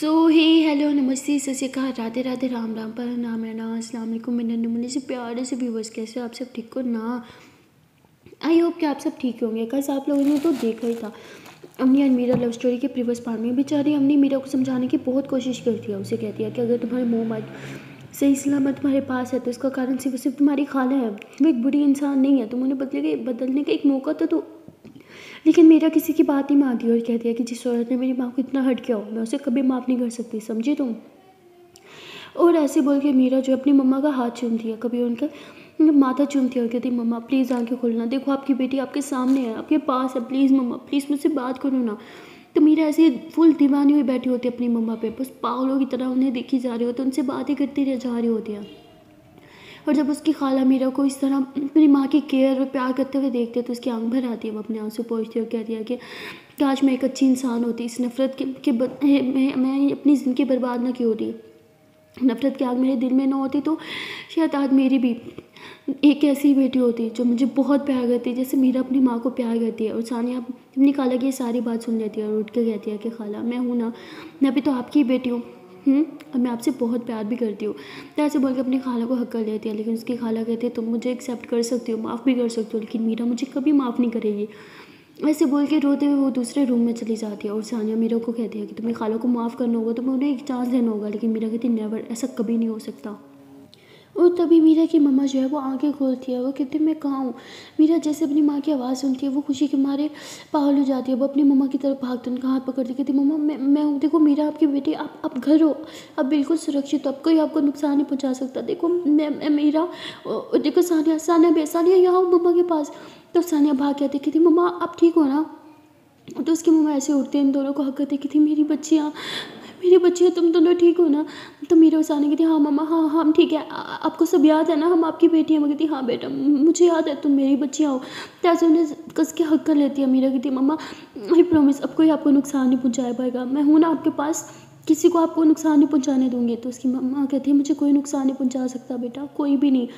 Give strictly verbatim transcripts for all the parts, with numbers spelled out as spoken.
सो हे hello नमस्ते सत श्रीकाल राधे राधे राम राम पर नाम है ना अस्सलाम वालेकुम मेरे नमूने से प्यारे से व्यूवर्स, कैसे आप सब ठीक हो ना? आई होप कि आप सब ठीक होंगे। कैसे आप लोगों ने तो देखा ही था अम्मी एंड मीरा लव स्टोरी के प्रीवियस पार्ट में बेचारी अम्मी मीरा को समझाने की बहुत कोशिश करती है। उसे कहती है कि अगर तुम्हारे मोहम्मद सही सलामत तुम्हारे पास है तो इसका कारण सिर्फ सिर्फ तुम्हारी खाला है, वो एक बुरी इंसान नहीं है, तुम उन्हें बदले बदलने का एक मौका तो दो। लेकिन मीरा किसी की बात नहीं मानती और कहती है कि जिस औरत ने मेरी माँ को इतना हट किया हो मैं उसे कभी माफ़ नहीं कर सकती, समझे तुम? और ऐसे बोल के मीरा जो अपनी मम्मा का हाथ चूमती है, कभी उनका माथा चूमती है और कहती है मम्मा प्लीज़ आंखें खोलना, देखो आपकी बेटी आपके सामने है, आपके पास है, प्लीज़ मम्मा प्लीज़ मुझसे बात करो ना। तो मीरा ऐसे फुल दीवानी हुई बैठी होती है अपनी मम्मा पे, बस पागलों की तरह उन्हें देखी जा रही होती है, उनसे बातें करती रह जा रही होती है। और जब उसकी खाला मीरा को इस तरह अपनी माँ की केयर और प्यार करते हुए देखते हैं तो उसकी आंख भर आती है। वो अपने आंसू पोंछती है और कहती है कि काश मैं एक अच्छी इंसान होती, इस नफ़रत के, के ब, मैं, मैं अपनी ज़िंदगी बर्बाद ना की होती, नफ़रत की आग मेरे दिल में ना होती तो शायद आज मेरी भी एक ऐसी बेटी होती जो मुझे बहुत प्यार करती जैसे मीरा अपनी माँ को प्यार करती है। और सानिया अपनी खाला की सारी बात सुन लेती है और उठ के कहती है कि खाला मैं हूँ ना, मैं भी तो आपकी बेटी हूँ और मैं आपसे बहुत प्यार भी करती हूँ। तो ऐसे बोल के अपनी खाला को हक कर लेती है। लेकिन उसकी खाला कहती है तुम मुझे एक्सेप्ट कर सकती हो, माफ़ भी कर सकती हो, लेकिन मीरा मुझे कभी माफ़ नहीं करेगी। ऐसे बोल के रोते हुए वो दूसरे रूम में चली जाती है और सानिया मीरा को कहती है कि तुम्हें खाला को माफ़ करना होगा, तुम्हें उन्हें एक चांस देना होगा। लेकिन मीरा कहती है नेवर, ऐसा कभी नहीं हो सकता। और तभी मीरा की मम्मा जो है वो आंखें खोलती है, वो कहती है मैं कहाँ हूँ? मीरा जैसे अपनी माँ की आवाज़ सुनती है वो खुशी के मारे पागल हो जाती है। वो अपनी मम्मा की तरफ भागती है, उनका हाथ पकड़ती कहती है मम्मा मैं मैं हूँ, देखो मीरा आपकी बेटी, आप आप घर हो, आप बिल्कुल सुरक्षित हो, अब कोई आपको नुकसान नहीं पहुँचा सकता, देखो मैं मीरा, देखो सानिया सानिया बे सानिया यहाँ हूँ मम्मा के पास। तो सानिया भाग कहती कहती मम्मा आप ठीक हो ना? तो उसकी मम्मा ऐसे उठते इन दोनों को हक करती कहती मेरी बच्चियाँ मेरी बच्चियाँ तुम दोनों ठीक हो ना? तो मीरा सानिया कहती हाँ मम्मा हाँ हम ठीक है, आपको सब याद है ना, हम आपकी बेटी हैं। मैं कहती हाँ बेटा मुझे याद है तुम मेरी बच्चियाँ हो। तो ऐसे उन्हें कस के हक कर लेती है। मीरा कहती मम्मा आई प्रॉमिस, अब कोई आपको नुकसान नहीं पहुँचाया पाएगा, मैं हूँ ना आपके पास, किसी को आपको नुकसान नहीं पहुँचाने दूँगी। तो उसकी मम्मा कहती है मुझे कोई नुकसान नहीं पहुँचा सकता बेटा, कोई भी नहीं।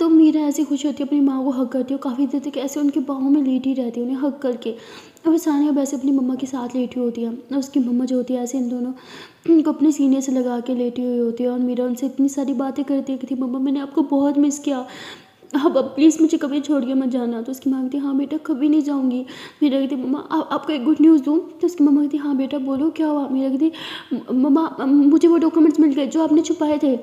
तो मीरा ऐसी खुश होती है, अपनी माँ को हक करती है और काफ़ी देर तक ऐसे उनके बाहों में लेटी रहती है उन्हें हक करके। और सानिया वैसे अपनी मम्मा के साथ लेटी होती है और उसकी मम्मा जो होती है ऐसे इन दोनों उनको अपने सीने से लगा के लेटी हुई होती है। और मीरा उनसे इतनी सारी बातें करती है कि मम्मा मैंने आपको बहुत मिस किया, अब अब प्लीज़ मुझे कभी छोड़ के मत जाना। तो उसकी माँ कहती हाँ बेटा कभी नहीं जाऊँगी। मीरा कहती मम्मा आपको एक गुड न्यूज़ दूँ? तो उसकी मम्मा कहती हाँ बेटा बोलो क्या हुआ? मीरा कहती मम्मा मुझे वो डॉक्यूमेंट्स मिल गए जो आपने छुपाए थे।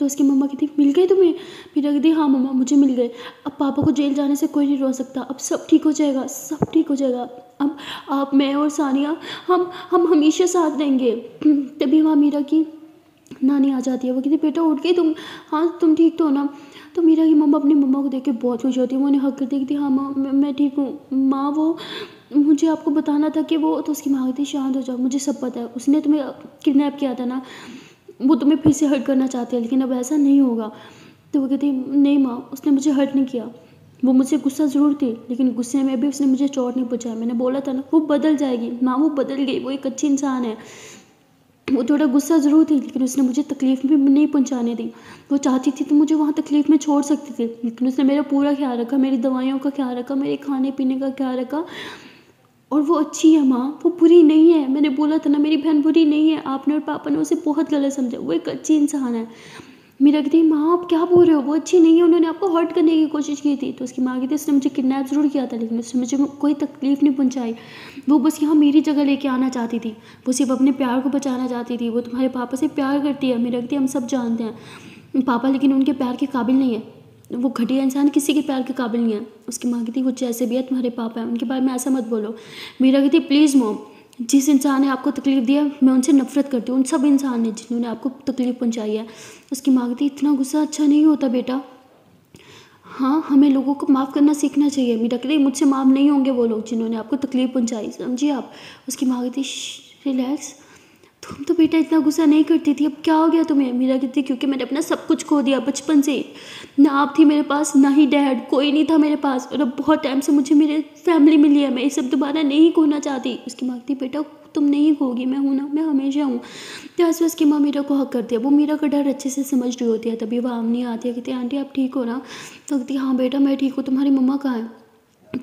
तो उसकी मम्मा कहती मिल गए तुम्हें? मीरा कहती हाँ मम्मा मुझे मिल गए, अब पापा को जेल जाने से कोई नहीं रोक सकता, अब सब ठीक हो जाएगा, सब ठीक हो जाएगा, अब आप मैं और सानिया हम हम हमेशा साथ रहेंगे। तभी वहाँ मीरा की नानी आ जाती है, वो कहती बेटा उठ गई तुम, हाँ तुम ठीक तो हो ना? तो मीरा की मम्मा अपनी मम्मा को देख के बहुत खुश होती है, वो उन्हें हक करती कहती हाँ माँ मैं ठीक हूँ माँ, वो मुझे आपको बताना था कि वो। तो उसकी माँ कहती शांत हो जाओ, मुझे सब पता है, उसने तुम्हें किडनैप किया था ना, वो तुम्हें फिर से हर्ट करना चाहते हैं, लेकिन अब ऐसा नहीं होगा। तो वो कहती नहीं माँ उसने मुझे हर्ट नहीं किया, वो मुझसे गुस्सा ज़रूर थी लेकिन गुस्से में भी उसने मुझे चोट नहीं पहुँचाया, मैंने बोला था ना वो बदल जाएगी माँ, वो बदल गई, वो एक अच्छी इंसान है, वो थोड़ा गुस्सा ज़रूर थी लेकिन उसने मुझे तकलीफ़ भी नहीं पहुँचाने दी, वो चाहती थी तो मुझे वहाँ तकलीफ़ में छोड़ सकती थी लेकिन उसने मेरा पूरा ख्याल रखा, मेरी दवाइयों का ख्याल रखा, मेरे खाने पीने का ख्याल रखा, और वो अच्छी है माँ, वो बुरी नहीं है, मैंने बोला था ना मेरी बहन बुरी नहीं है, आपने और पापा ने उसे बहुत गलत समझा, वो एक अच्छी इंसान है। मीरा कहती माँ आप क्या बोल रहे हो, वो अच्छी नहीं है, उन्होंने आपको हर्ट करने की कोशिश की थी। तो उसकी माँ कहती उसने मुझे किडनैप ज़रूर किया था लेकिन उसने मुझे कोई तकलीफ़ नहीं पहुँचाई, वो बस यहाँ मेरी जगह लेके आना चाहती थी, वो सिर्फ अपने प्यार को बचाना चाहती थी, वो तुम्हारे पापा से प्यार करती है। मीरा कहती हम सब जानते हैं पापा लेकिन उनके प्यार के काबिल नहीं है, वो घटिया इंसान किसी के प्यार के काबिल नहीं है। उसकी माँ कहती वो जैसे भी है तुम्हारे पापा है, उनके बारे में ऐसा मत बोलो। मीरा कहती प्लीज़ मॉम जिस इंसान ने आपको तकलीफ़ दिया मैं उनसे नफरत करती हूँ, उन सब इंसान ने जिन्होंने आपको तकलीफ़ पहुँचाई है। उसकी माँ कहती इतना गुस्सा अच्छा नहीं होता बेटा, हाँ हमें लोगों को माफ़ करना सीखना चाहिए। मीरा कहती मुझसे माफ़ नहीं होंगे वो लोग जिन्होंने आपको तकलीफ़ पहुँचाई, समझिए आप। उसकी माँ कहती रिलैक्स, तुम तो बेटा इतना गुस्सा नहीं करती थी, अब क्या हो गया तुम्हें? मीरा कहती क्योंकि मैंने अपना सब कुछ खो दिया बचपन से, ना आप थी मेरे पास ना ही डैड, कोई नहीं था मेरे पास, और अब बहुत टाइम से मुझे मेरे फैमिली मिली है, मैं ये सब दोबारा नहीं खोना चाहती। उसकी माँ कहती बेटा तुम नहीं खोगी, मैं हूँ ना, मैं हमेशा हूँ। तो आस पास की माँ मीरा को हक करती है, वो मीरा का डर अच्छे से समझ रही होती है। तभी वह आमनी आती है कहती आंटी आप ठीक हो ना? तो कहती हाँ बेटा मैं ठीक हूँ, तुम्हारी मम्मा कहाँ है?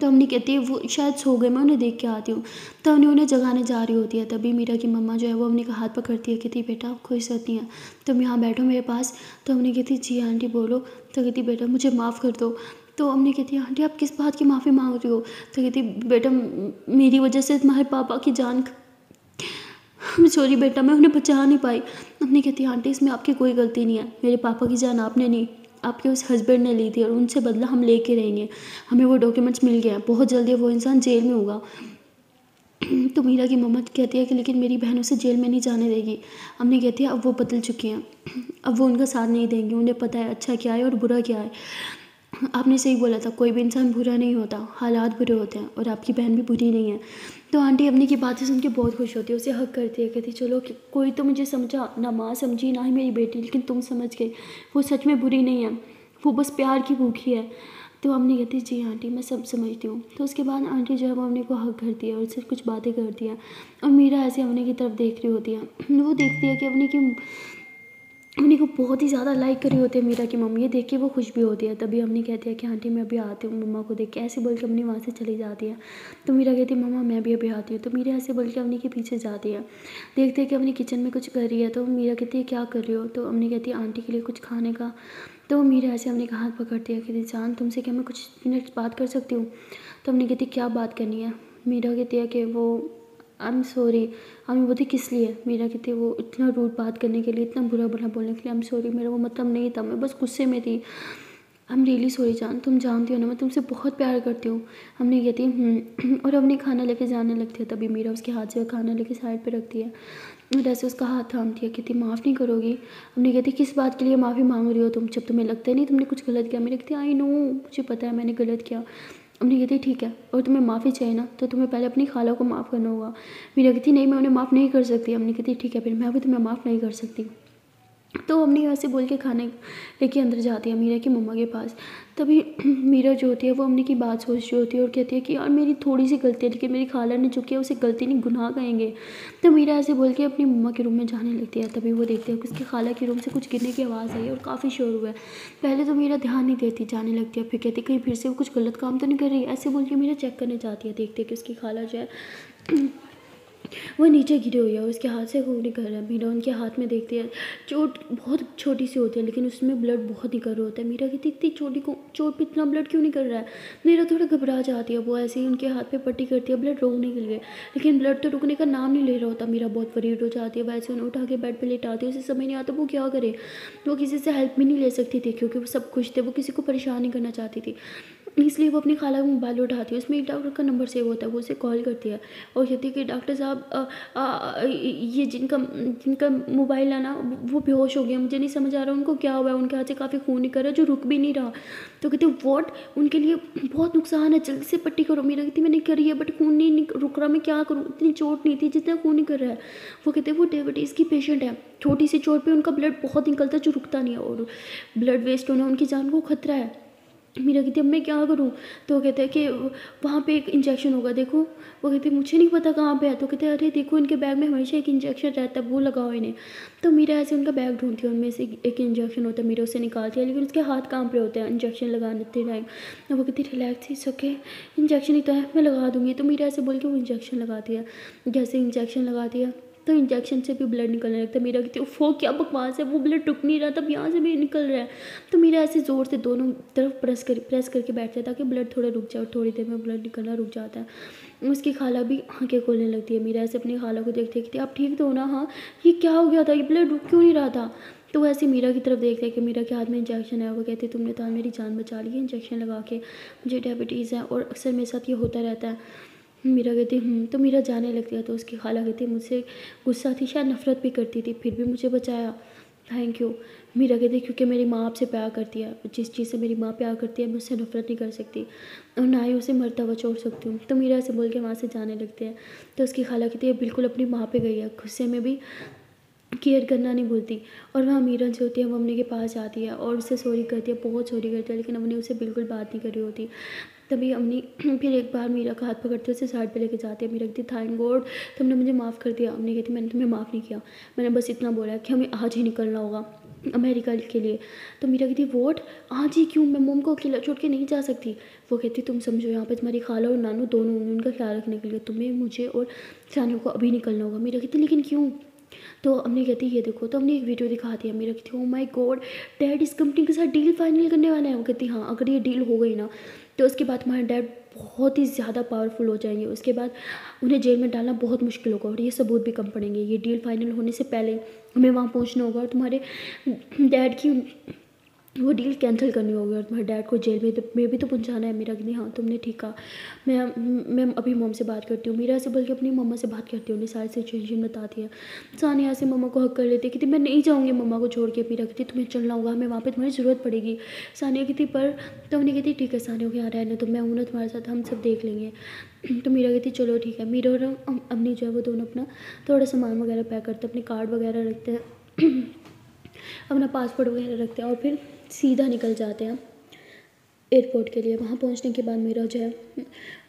तो अम्मी कहती है वो शायद सो गए, मैं उन्हें देख के आती हूँ। तो अम्मी उन्हें जगाने जा रही होती है, तभी मीरा की मम्मा जो है वो अम्मी का हाथ पकड़ती है, कहती बेटा आप खुश होती हैं, तुम यहाँ बैठो मेरे पास। तो अम्मी कहती जी आंटी बोलो। तो कहती बेटा मुझे माफ़ कर दो। तो अम्मी कहती है आंटी आप किस बात की माफ़ी मांग रही हो? तो कहती बेटा मेरी वजह से तुम्हारे पापा की जान, सॉरी बेटा मैं उन्हें बचा नहीं पाई। अम्मी कहती है आंटी इसमें आपकी कोई गलती नहीं है, मेरे पापा की जान आपने नहीं, आपके उस हस्बैंड ने ली थी, और उनसे बदला हम लेके रहेंगे, हमें वो डॉक्यूमेंट्स मिल गए हैं, बहुत जल्दी वो इंसान जेल में होगा। तो मीरा की मम्मा कहती है कि लेकिन मेरी बहन उसे जेल में नहीं जाने देगी। अम्मी कहती है अब वो बदल चुकी हैं, अब वो उनका साथ नहीं देंगी, उन्हें पता है अच्छा क्या है और बुरा क्या है। आपने सही बोला था, कोई भी इंसान बुरा नहीं होता, हालात बुरे होते हैं, और आपकी बहन भी बुरी नहीं है। तो आंटी अम्मी की बातें सुन के बहुत खुश होती है, उसे हक करती है, कहती चलो कि कोई तो मुझे समझा, ना माँ समझी ना ही मेरी बेटी, लेकिन तुम समझ गई, वो सच में बुरी नहीं है, वो बस प्यार की भूखी है। तो अम्मी कहती जी आंटी मैं सब समझती हूँ। तो उसके बाद आंटी जो है वो अम्मी को हक करती है और उससे कुछ बातें करती है, और मीरा ऐसे अम्मी की तरफ देख रही होती है। वो देखती है कि अम्मी की अम्मी को बहुत ही ज़्यादा लाइक करी होती है मीरा की मम्मी, ये देख के वो खुश भी होती है। तभी अम्मी कहती है कि आंटी मैं अभी आती हूँ, मम्मा को देख के ऐसे बोल के अम्मी वहाँ से चली जाती है। तो मीरा कहती है मम्मा मैं भी अभी आती हूँ। तो मीरा ऐसे बोल के अम्मी के पीछे जाती है, देखते हैं कि अम्मी किचन में कुछ कर रही है। तो मीरा कहती है क्या कर रही हो? तो अम्मी कहती है आंटी के लिए कुछ खाने का। तो मीरा ऐसे अम्मी का हाथ पकड़ती है, कहती जान तुमसे क्या मैं कुछ मिनट बात कर सकती हूँ? तो अम्मी कहती क्या बात करनी है? मीरा कहती है कि वो आई एम सॉरी। अम्मी बोलती किस लिए? मीरा कहती वो इतना रूड बात करने के लिए, इतना बुरा बुरा बोलने के लिए, आई एम सॉरी, मेरा वो मतलब नहीं था, मैं बस गुस्से में थी, आई एम रियली सॉरी जान, तुम जानती हो ना मैं तुमसे बहुत प्यार करती हूँ। अम्मी कहती हूँ, और अम्मी खाना लेके जाने लगती है। तभी मीरा उसके हाथ से खाना लेके साइड पे रखती है और ऐसे उसका हाथ थामती है, कहती माफ़ नहीं करोगी? अम्मी कहती किस बात के लिए माफ़ी मांग रही हो तुम, जब तुम्हें लगता है नहीं तुमने कुछ गलत किया? मीरा कहती आई नो, मुझे पता है मैंने गलत किया। अम्मी कहती ठीक है, और तुम्हें माफ़ी चाहिए ना, तो तुम्हें पहले अपनी खाला को माफ़ करना होगा। मीरा कहती नहीं मैं उन्हें माफ़ नहीं कर सकती। अम्मी कहती ठीक है, फिर मैं भी तुम्हें माफ़ नहीं कर सकती। तो अम्मी वैसे बोल के खाने लेके अंदर जाती है मीरा की मम्मा के पास। तभी मीरा जो होती है वो अम्मी की बात सोच रही होती है और कहती है कि यार मेरी थोड़ी सी गलती है, लेकिन मेरी खाला ने जो किया उसे गलती नहीं गुनाह कहेंगे। तो मीरा ऐसे बोल के अपनी मम्मा के रूम में जाने लगती है। तभी वो देखती है कि उसकी खाला के रूम से कुछ गिरने की आवाज़ आई और काफ़ी शोर हुआ है। पहले तो मीरा ध्यान नहीं देती, जाने लगती है, फिर कहती कहीं फिर से वो कुछ गलत काम तो नहीं कर रही, ऐसे बोल के मीरा चेक करने जाती है। देखते कि उसकी खाला जो है वो नीचे गिरी हुई है, उसके हाथ से खून निकल रहा है। मीरा उनके हाथ में देखती है, चोट बहुत छोटी सी होती है लेकिन उसमें ब्लड बहुत निकल रहा होता है। मीरा कहती इतनी छोटी को चोट पे इतना ब्लड क्यों निकल रहा है? मीरा थोड़ा घबरा जाती है, वो ऐसे ही उनके हाथ पे पट्टी करती है ब्लड रोकने के लिए, लेकिन ब्लड तो रुकने का नाम नहीं ले रहा होता। मीरा बहुत वरीड हो जाती है, वैसे उन्हें उठा के बेड पर लेटाती है, उसे समझ नहीं आता वो क्या करे, वो किसी से हेल्प भी नहीं ले सकती थी क्योंकि वो सब खुश थे, वो किसी को परेशान नहीं करना चाहती थी, इसलिए वो अपनी खाला का मोबाइल उठाती है, उसमें एक डॉक्टर का नंबर सेव होता है, वो उसे कॉल करती है और कहती है कि डॉक्टर साहब ये जिनका जिनका मोबाइल है ना वो बेहोश हो गया, मुझे नहीं समझ आ रहा उनको क्या हुआ है, उनके हाथ से काफ़ी खून निकल रहा है जो रुक भी नहीं रहा। तो कहते वॉट, उनके लिए बहुत नुकसान है, जल्दी से पट्टी करो। मीरा कहती मैंने करी है बट खून नहीं रुक रहा, मैं क्या करूँ, इतनी चोट नहीं थी जितना खून निकल रहा है। वो कहते वो डायबिटीज़ की पेशेंट है, छोटी सी चोट पर उनका ब्लड बहुत निकलता है जो रुकता नहीं है, और ब्लड वेस्ट होना उनकी जान को खतरा है। मीरा कहती अब मैं क्या करूँ? तो कहते हैं कि वहाँ पे एक इंजेक्शन होगा देखो। वो कहते मुझे नहीं पता कहाँ पे है। तो कहते अरे देखो इनके बैग में हमेशा एक इंजेक्शन रहता है, वो लगाओ इन्हें। तो मीरा ऐसे उनका बैग ढूंढती है, उनमें से एक इंजेक्शन होता है, मीरा उसे निकालती है लेकिन उसके हाथ काँप रहे होते हैं इंजेक्शन लगाते टाइम। वो कहती रिलैक्स इट्स ओके, इंजेक्शन ही तो है, मैं लगा दूँगी। तो मीरा ऐसे बोल के वो इंजेक्शन लगाती है। जैसे इंजेक्शन लगाती है तो इंजेक्शन से भी ब्लड निकलने लगता है। मीरा कहती है वो क्या बकवास है, वो ब्लड रुक नहीं रहा, तब यहाँ से भी निकल रहा है। तो मीरा ऐसे ज़ोर से दोनों तरफ प्रेस कर प्रेस करके बैठते हैं ताकि ब्लड थोड़ा रुक जाए, और थोड़ी देर में ब्लड निकलना रुक जाता है। उसकी खाला भी आंखें खोलने लगती है। मीरा ऐसे अपनी खाला को देखते देखते आप ठीक तो हो ना? हाँ, ये क्या हो गया था, ये ब्लड रुक क्यों नहीं रहा था? तो वो ऐसे मीरा की तरफ देखते हैं कि मीरा के हाथ में इंजेक्शन है। वो कहती है तुमने तो मेरी जान बचा ली है इंजेक्शन लगा के, मुझे डायबिटीज़ है और अक्सर मेरे साथ ये होता रहता है। मीरा कहती हूँ, तो मीरा जाने लगती है। तो उसकी खाला कहती है मुझसे गुस्सा थी, शायद नफरत भी करती थी, फिर भी मुझे बचाया, थैंक यू। मीरा कहती है क्योंकि मेरी माँ आपसे प्यार करती है, जिस चीज़ से मेरी माँ प्यार करती है मैं उससे नफरत नहीं कर सकती और ना ही उसे मरता हुआ छोड़ सकती हूँ। तो मीरा ऐसे बोल के वहाँ से जाने लगती है। तो उसकी खाला कहती है बिल्कुल अपनी माँ पर गई है, गुस्से में भी केयर करना नहीं भूलती। और वहाँ मीरा जो होती है वो अम्मी के पास जाती है और उससे सॉरी करती है, बहुत सॉरी करती है, लेकिन अम्मी उसे बिल्कुल बात नहीं कर रही होती। तभी अम्मी फिर एक बार मीरा का हाथ पकड़ते हुए उसे साइड पे लेके जाती है। मीरा कहती थैंक गॉड तुमने मुझे माफ़ कर दिया। अम्मी कहती मैंने तुम्हें माफ़ नहीं किया, मैंने बस इतना बोला कि हमें आज ही निकलना होगा। अमेरिका के लिए। तो मीरा कहती वोट, हाँ जी क्यों, मैं मोम को अकेला छोड़ के नहीं जा सकती। वो कहती तुम समझो यहाँ पे तुम्हारी खाला और नानू दोनों होंगे, उनका ख्याल रखने के लिए तुम्हें, मुझे और सानिया को अभी निकलना होगा। मीरा कहती लेकिन क्यों। तो अम्मी कहती ये देखो। तो हमने एक वीडियो दिखा दिया। मीरा कहती ओ माय गॉड, डैड इस कंपनी के साथ डील फाइनल करने वाला है। वो कहती हाँ, अगर ये डील हो गई ना तो उसके बाद हमारे डैड बहुत ही ज़्यादा पावरफुल हो जाएंगे, उसके बाद उन्हें जेल में डालना बहुत मुश्किल होगा और ये सबूत भी कम पड़ेंगे। ये डील फाइनल होने से पहले हमें वहाँ पहुँचना होगा और तुम्हारे डैड की वो डील कैंसिल करनी होगी और तुम्हारे डैड को जेल में तो मैं भी तो पहुँचाना है। मीरा कहती हाँ तुमने ठीक कहा, मैं मैं अभी मॉम से बात करती हूँ। मीरा से बल्कि अपनी मम्मा से बात करती हूँ, उन्हें सारी सिचुएशन बताती है। सानिया से मम्मा को हक कर लेती है, कहती मैं नहीं जाऊँगी मम्मा को छोड़ के। मीरा कहती तुम्हें चलना होगा, हमें वहाँ पर तुम्हारी ज़रूरत पड़ेगी। सानिया कहती पर, तो हमने कहती ठीक है सानिया को यहाँ रहने तो मैं हूँ ना तुम्हारे साथ, हम सब देख लेंगे। तो मीरा कहती चलो ठीक है। मीरा और अम्मी जो है वो दोनों अपना थोड़ा सामान वगैरह पैक करते हैं, अपने कार्ड वगैरह रखते हैं, अपना पासपोर्ट वगैरह रखते हैं और फिर सीधा निकल जाते हैं एयरपोर्ट के लिए। वहाँ पहुँचने के बाद मीरा जो है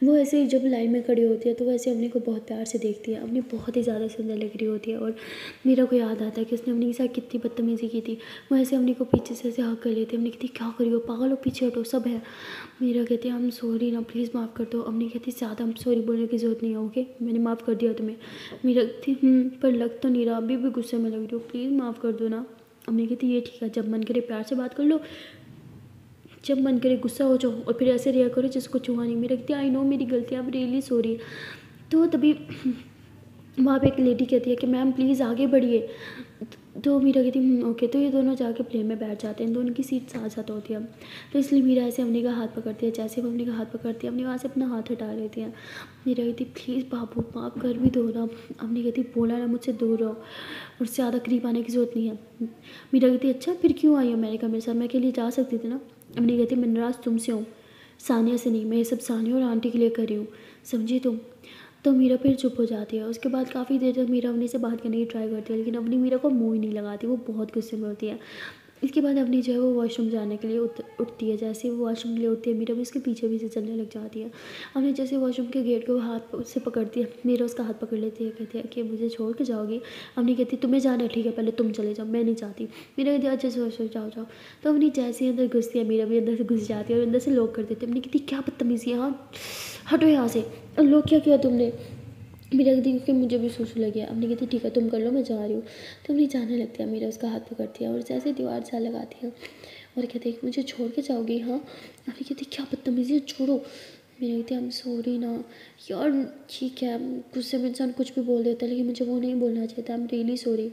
वो ऐसे ही जब लाइन में खड़ी होती है तो वैसे अवनी को बहुत प्यार से देखती है। अवनी बहुत ही ज़्यादा सुंदर लग रही होती है और मीरा को याद आता है कि उसने अवनी के साथ कितनी बदतमीजी की थी। वो ऐसे अवनी को पीछे से ऐसे हक कर लेती है। अवनी कहती क्या करियो पागल हो, पीछे हटो सब है। मीरा कहती है हम सॉरी ना, प्लीज़ माफ़ कर दो। अवनी कहती ज़्यादा हम सॉरी बोलने की ज़रूरत नहीं है, ओके मैंने माफ़ कर दिया तुम्हें। मीरा कहती पर लग तो नीरा अभी भी गुस्से में लग रही हो, प्लीज़ माफ़ कर दो ना। अम्मी कहती ये ठीक है, जब मन करे प्यार से बात कर लो, जब मन करे गुस्सा हो जाओ और फिर ऐसे रिएक्ट करो जिसको छुआ नहीं। मेरी कहती आई नो मेरी गलती, अब रियली सॉरी। तो तभी वहाँ पे एक लेडी कहती है कि मैम प्लीज़ आगे बढ़िए। तो मीरा कहती ओके। तो ये दोनों जाके प्लेन में बैठ जाते हैं, दोनों की सीट साथ साथ होती है तो इसलिए मीरा ऐसे अम्मी का हाथ पकड़ती है। जैसे वो अम्मी का हाथ पकड़ती है अम्मी वहाँ से अपना हाथ हटा लेती है। मीरा कहती प्लीज़ बाबू माफ़ कर भी दो ना। अम्मी कहती बोला ना मुझसे दूर रहो और ज़्यादा करीब आने की ज़रूरत नहीं है। मीरा कहती अच्छा फिर क्यों आई अमेरिका मेरे साथ, मैं के लिए जा सकती थी ना। अम्मी कहती मैं नाराज़ तुमसे हूँ, सानिया से नहीं, मैं ये सब सानिया और आंटी के लिए कर रही हूँ समझी तुम। तो मीरा फिर चुप हो जाती है। उसके बाद काफ़ी देर तक मीरा अवनी से बात करने की ट्राई करती है लेकिन अवनी मीरा को मुँह ही नहीं लगाती, वो बहुत गुस्से में होती है। इसके बाद अवनी जो है वो वॉशरूम जाने के लिए उठती है। जैसे वो वॉशरूम के लिए उठती है मीरा भी उसके पीछे पीछे चलने लग जाती है। अवनी जैसे वॉशरूम के गेट को हाथ से पकड़ती है, मीरा उसका हाथ पकड़ लेती है, कहती है कि मुझे छोड़ के जाओगी। अवनी कहती तुम्हें जाना है ठीक है, पहले तुम चले जाओ, मैं नहीं जाती। मीरा कहती अच्छे से वॉशरूम जाओ जाओ। तो अवनी जैसे ही अंदर घुसती है मीरा भी अंदर से घुस जाती है और अंदर से लॉक कर देती है। अवनी कहती क्या बदतमीजी है, हाँ हटो यहाँ से, लॉक क्या किया तुमने। मीरा कहती क्योंकि मुझे भी सोचू लग गया। अम्मी कहती ठीक है तुम कर लो, मैं जा रही हूँ। तो अम्मी जाने लगती है, मीरा उसका हाथ पकड़ती है और जैसे दीवार से लगाती है और कहती है मुझे छोड़ के जाओगी हाँ। अम्मी कहती क्या बदतमीजी है, छोड़ो। मीरा कहती हम सॉरी ना यार, ठीक है गुस्से में इंसान कुछ भी बोल देता है लेकिन मुझे वो नहीं बोलना चाहिए था, आई एम रियली सॉरी।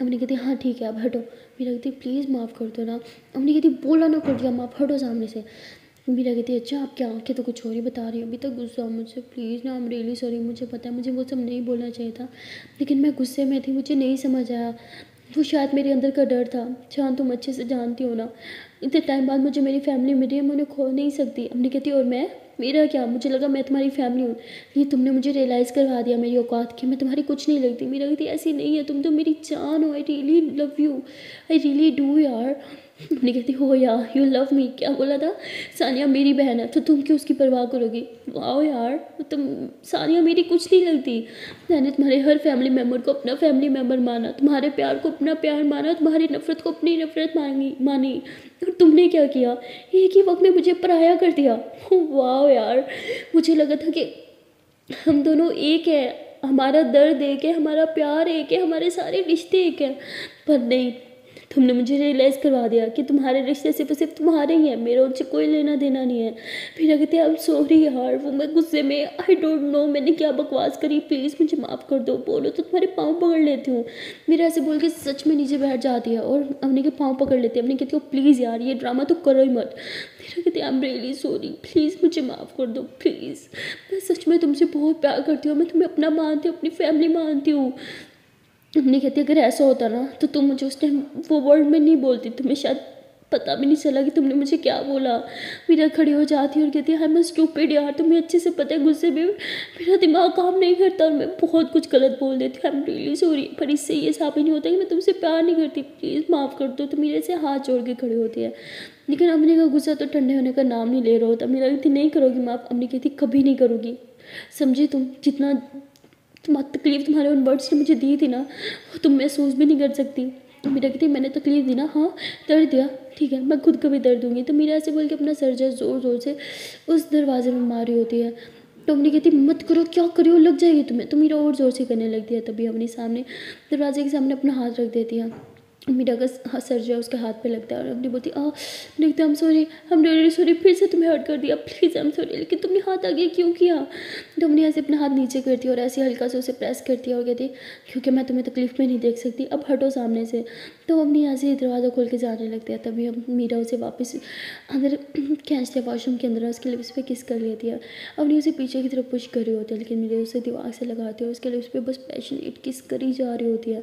अम्मी कहती हाँ ठीक है अब हटो। मीरा कहती प्लीज़ माफ़ कर दो ना। अम्मी कहती बोला ना कर दिया माफ़, हटो सामने से। मीरा कहती है अच्छा आपकी आंखें तो कुछ और ही बता रही है, अभी तक गुस्सा मुझे, प्लीज़ ना, आई एम रियली सॉरी, मुझे पता है मुझे वो सब नहीं बोलना चाहिए था लेकिन मैं गुस्से में थी, मुझे नहीं समझ आया, वो शायद मेरे अंदर का डर था। जान तुम अच्छे से जानती हो ना, इतने टाइम बाद मुझे मेरी फैमिली मिली है, मैं उन्हें खो नहीं सकती। अम्मी कहती और मैं, मेरा क्या, मुझे लगा मैं तुम्हारी फैमिली हूँ, ये तुमने मुझे रियलाइज़ करवा दिया मेरी औकात की, मैं तुम्हारी कुछ नहीं लगती। मीरा कहती ऐसी नहीं है, तुम तो मेरी जान हो, I really love you, I really do यार। अम्मी कहती हो यार यू लव मी, क्या बोला था, सानिया मेरी बहन है तो तुम क्यों उसकी परवाह करोगी। वाओ यार तुम, सानिया मेरी कुछ नहीं लगती, मैंने तुम्हारे हर फैमिली मेम्बर को अपना फैमिली मेम्बर माना, तुम्हारे प्यार को अपना प्यार माना, तुम्हारी नफरत को अपनी नफरत मांगी मानी और तुमने क्या किया, एक ही वक्त में मुझे पराया कर दिया। वाओ यार मुझे लगा था कि हम दोनों एक हैं, हमारा दर्द एक है, हमारा प्यार एक है, हमारे सारे रिश्ते एक हैं, पर नहीं, तुमने मुझे रियलाइज़ करवा दिया कि तुम्हारे रिश्ते सिर्फ सिर्फ तुम्हारे ही हैं, मेरा उनसे कोई लेना देना नहीं है। फिर कहते हैं अब सॉरी यार, वो मैं गुस्से में, आई डोंट नो मैंने क्या बकवास करी, प्लीज़ मुझे माफ़ कर दो, बोलो तो तुम्हारे पाँव पकड़ लेती हूँ। मेरा ऐसे बोल के सच में नीचे बैठ जाती है और अपने के पाँव पकड़ लेती है। अपने कहती हो प्लीज़ यार ये ड्रामा तो करो ही मत। मेरा कहते I am really sorry, please मुझे माफ़ कर दो, प्लीज़ मैं सच में तुमसे बहुत प्यार करती हूँ, मैं तुम्हें अपना मानती हूँ, अपनी फैमिली मानती हूँ। अम्मी कहती अगर ऐसा होता ना तो तुम मुझे उस टाइम वो वर्ड में नहीं बोलती, तुम्हें शायद पता भी नहीं चला कि तुमने मुझे क्या बोला। मीरा खड़ी हो जाती है और कहती है आई एम स्टूपिड यार, तुम्हें अच्छे से पता है गुस्से में मेरा दिमाग काम नहीं करता और मैं बहुत कुछ गलत बोल देती हूँ, आई एम रियली सॉरी, पर इससे ये साबित नहीं होता कि मैं तुमसे प्यार नहीं करती, प्लीज़ माफ़ कर दो। तो मीरा से हाथ जोड़ के खड़ी होती है लेकिन अम्मी का गुस्सा तो ठंडे होने का नाम नहीं ले रहा होता। मीरा कहती नहीं करोगी माफ़। अम्मी कहती कभी नहीं करूँगी, समझी तुम, जितना तुम तकलीफ तुम्हारे उन वर्ड्स ने मुझे दी थी ना वो तुम महसूस भी नहीं कर सकती। तो मीरा कहती है मैंने तकलीफ दी ना, हाँ दर्द दिया, ठीक है मैं खुद कभी दर्द दूंगी। तो मीरा ऐसे बोल के अपना सर जो जोर जोर से उस दरवाजे में मार रही होती है। तो अवनी कहती मत करो, क्या करो, लग जाएगी तुम्हें। तो मीरा और जोर से करने लगती है। तभी अवनी सामने दरवाजे के सामने अपना हाथ रख देती है। मीरा का सर जो है उसके हाथ पे लगता है और अवनी बोलती आ देखते हम सॉरी, हम रियली सॉरी, फिर से तुम्हें हर्ट कर दिया, प्लीज़ आई एम सॉरी, लेकिन तुमने हाथ आगे क्यों किया। तो अवनी ऐसे अपना हाथ नीचे करती है और ऐसे हल्का से उसे प्रेस करती है और कहती क्योंकि मैं तुम्हें तकलीफ में नहीं देख सकती, अब हटो सामने से। तो अवनी ऐसे ही दरवाज़ा खोल के जाने लगती है। तभी अब मीरा उसे वापस अंदर खींचती है वॉशरूम के अंदर, उसके लिप्स पर किस कर लेती है। अवनी उसे पीछे की तरफ पुश कर रही होती है लेकिन मीरा उसे दिमाग से लगाती है, उसके लिप्स पर बस पैशनेट किस करी जा रही होती है।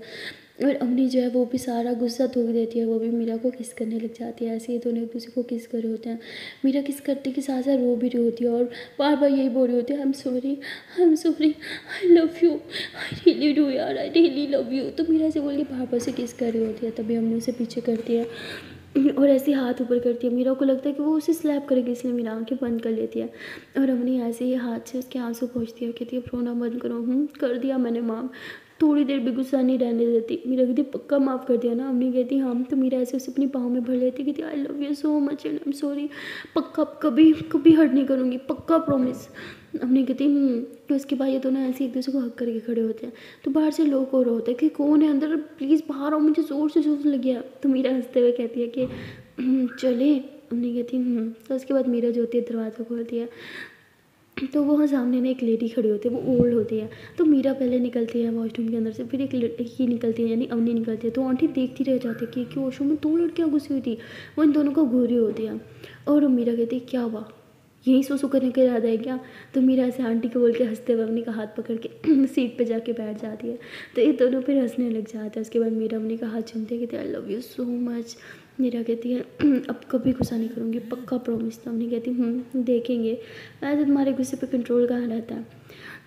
और अवनी जो है वो भी सारा गुस्सा थोक देती है, वो भी मीरा को किस करने लग जाती है। ऐसे ही दोनों एक दूसरे को किस कर रहे होते हैं। मीरा किस करते के साथ साथ रो भी रही होती है और बार बार यही बोल रही होती है I am sorry, I am sorry, I love you, I really do यार, आई रियली लव यू। तो मीरा से बोल के बार बार से किस कर रही होती है। तभी अवनी उसे पीछे करती है और ऐसे हाथ ऊपर करती है। मीरा को लगता है कि वो उसे स्लैप करेगी, इसलिए मीरा आँखें बंद कर लेती है और अवनी ऐसे ही हाथ से उसके आंसू पोंछती है, कहती है रोना बंद करो, हूँ कर दिया मैंने माफ, थोड़ी देर भी गुस्सा नहीं रहने देती। मीरा कहती पक्का माफ़ कर दिया ना। अवनी कहती हाँ। तो मीरा ऐसे उसे अपनी पाँव में भर लेती, कहती I love you so much and I am sorry, पक्का कभी कभी हर्ट नहीं करूँगी, पक्का प्रॉमिस। अवनी कहती हूँ। तो उसके बाद ये दोनों ऐसे एक दूसरे को हक करके खड़े होते हैं। तो बाहर से लोग हो रहे होते हैं कि कौन है अंदर, प्लीज़ बाहर आओ, मुझे ज़ोर से जोर लग गया। तो मीरा हंसते हुए कहती है कि चले। अवनी कहती हूँ। तो उसके बाद मीरा जो होती है दरवाज़ा खोलती है। तो वहाँ सामने ना एक लेडी खड़ी होती है, वो ओल्ड होती है। तो मीरा पहले निकलती है वॉशरूम के अंदर से, फिर एक लड़की निकलती है यानी अवनी निकलती है। तो आंटी देखती रह जाती है कि, कि वॉशरूम में दो लड़कियाँ घुसी हुई थी, वो इन दोनों को घूर रही होती है। और मीरा कहती है क्या हुआ, यही सोसो करने का इरादा है क्या। तो मीरा ऐसे आंटी को बोल के हंसते हुए अवनी का हाथ पकड़ के सीट पे जाके बैठ जाती है। तो ये दोनों फिर हंसने लग जाते हैं। उसके बाद मीरा अवनी का हाथ चूमती है, कहती है I love you so much. Meera कहती है अब कभी गुस्सा नहीं करूँगी, पक्का प्रॉमिस। तो अवनी कहती हूँ देखेंगे वैसे तुम्हारे गुस्से पर कंट्रोल कहाँ रहता है।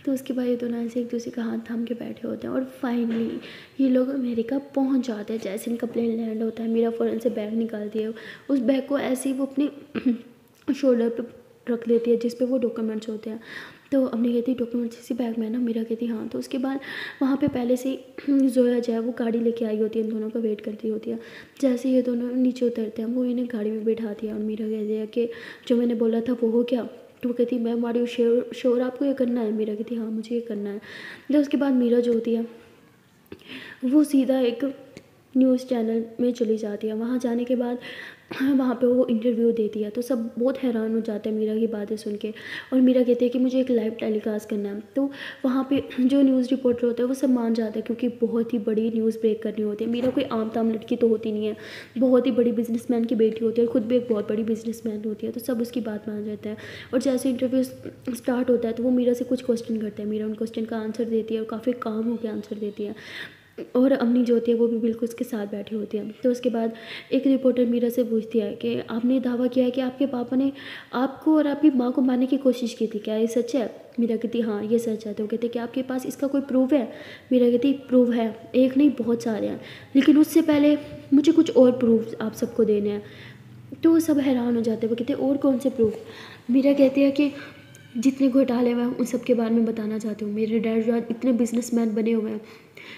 तो उसके बाद ये दोनों ऐसे एक दूसरे का हाथ थाम के बैठे होते हैं और फाइनली ये लोग अमेरिका पहुँच जाते हैं। जैसे इनका प्लेन लैंड होता है, मीरा फ़ौरन से बैग निकालती है, उस बैग को ऐसे ही वो अपने शोल्डर पर रख लेती है जिस पे वो डॉक्यूमेंट्स होते हैं। तो अवनी कहती है डॉक्यूमेंट्स इसी बैग में ना। मीरा कहती हाँ। तो उसके बाद वहाँ पे पहले से जोया जो है वो गाड़ी लेके आई होती है, इन दोनों का वेट करती होती है। जैसे ये दोनों नीचे उतरते हैं वो इन्हें गाड़ी में बैठाती है और मीरा कहती है कि जो मैंने बोला था वो हो क्या। तो वो कहती है मैं हमारी श्योर श्योर आपको ये करना है। मीरा कहती हाँ मुझे ये करना है। तो उसके बाद मीरा जो होती है वो सीधा एक न्यूज़ चैनल में चली जाती है। वहाँ जाने के बाद वहाँ पे वो इंटरव्यू देती है। तो सब बहुत हैरान हो जाते हैं मीरा की बातें सुन के और मीरा कहती है कि मुझे एक लाइव टेलीकास्ट करना है। तो वहाँ पे जो न्यूज़ रिपोर्टर होता है वो सब मान जाता है क्योंकि बहुत ही बड़ी न्यूज़ ब्रेक करनी होती है। मीरा कोई आम ताम लड़की तो होती नहीं है, बहुत ही बड़ी बिजनेसमैन की बेटी होती है और ख़ुद भी एक बहुत बड़ी बिजनेसमैन होती है। तो सब उसकी बात मान जाते हैं और जैसे इंटरव्यू स्टार्ट होता है तो वो मीरा से कुछ क्वेश्चन करते हैं। मीरा उन क्वेश्चन का आंसर देती है और काफ़ी काम होकर आंसर देती है और अवनी जो होती है वो भी बिल्कुल उसके साथ बैठी होती है। तो उसके बाद एक रिपोर्टर मीरा से पूछती है कि आपने दावा किया है कि आपके पापा ने आपको और आपकी माँ को मारने की कोशिश की थी, क्या ये सच है। मीरा कहती हाँ ये सच है। तो कहते कि आपके पास इसका कोई प्रूफ है। मीरा कहती प्रूफ है, एक नहीं बहुत सारे हैं, लेकिन उससे पहले मुझे कुछ और प्रूफ आप सबको देने हैं। तो सब हैरान हो जाते हैं, वो कहते हैं और कौन से प्रूफ। मीरा कहती है कि जितने घोटाले हुए हैं उन सब के बारे में बताना चाहती हूँ। मेरे डैड जो इतने बिजनेसमैन बने हुए हैं,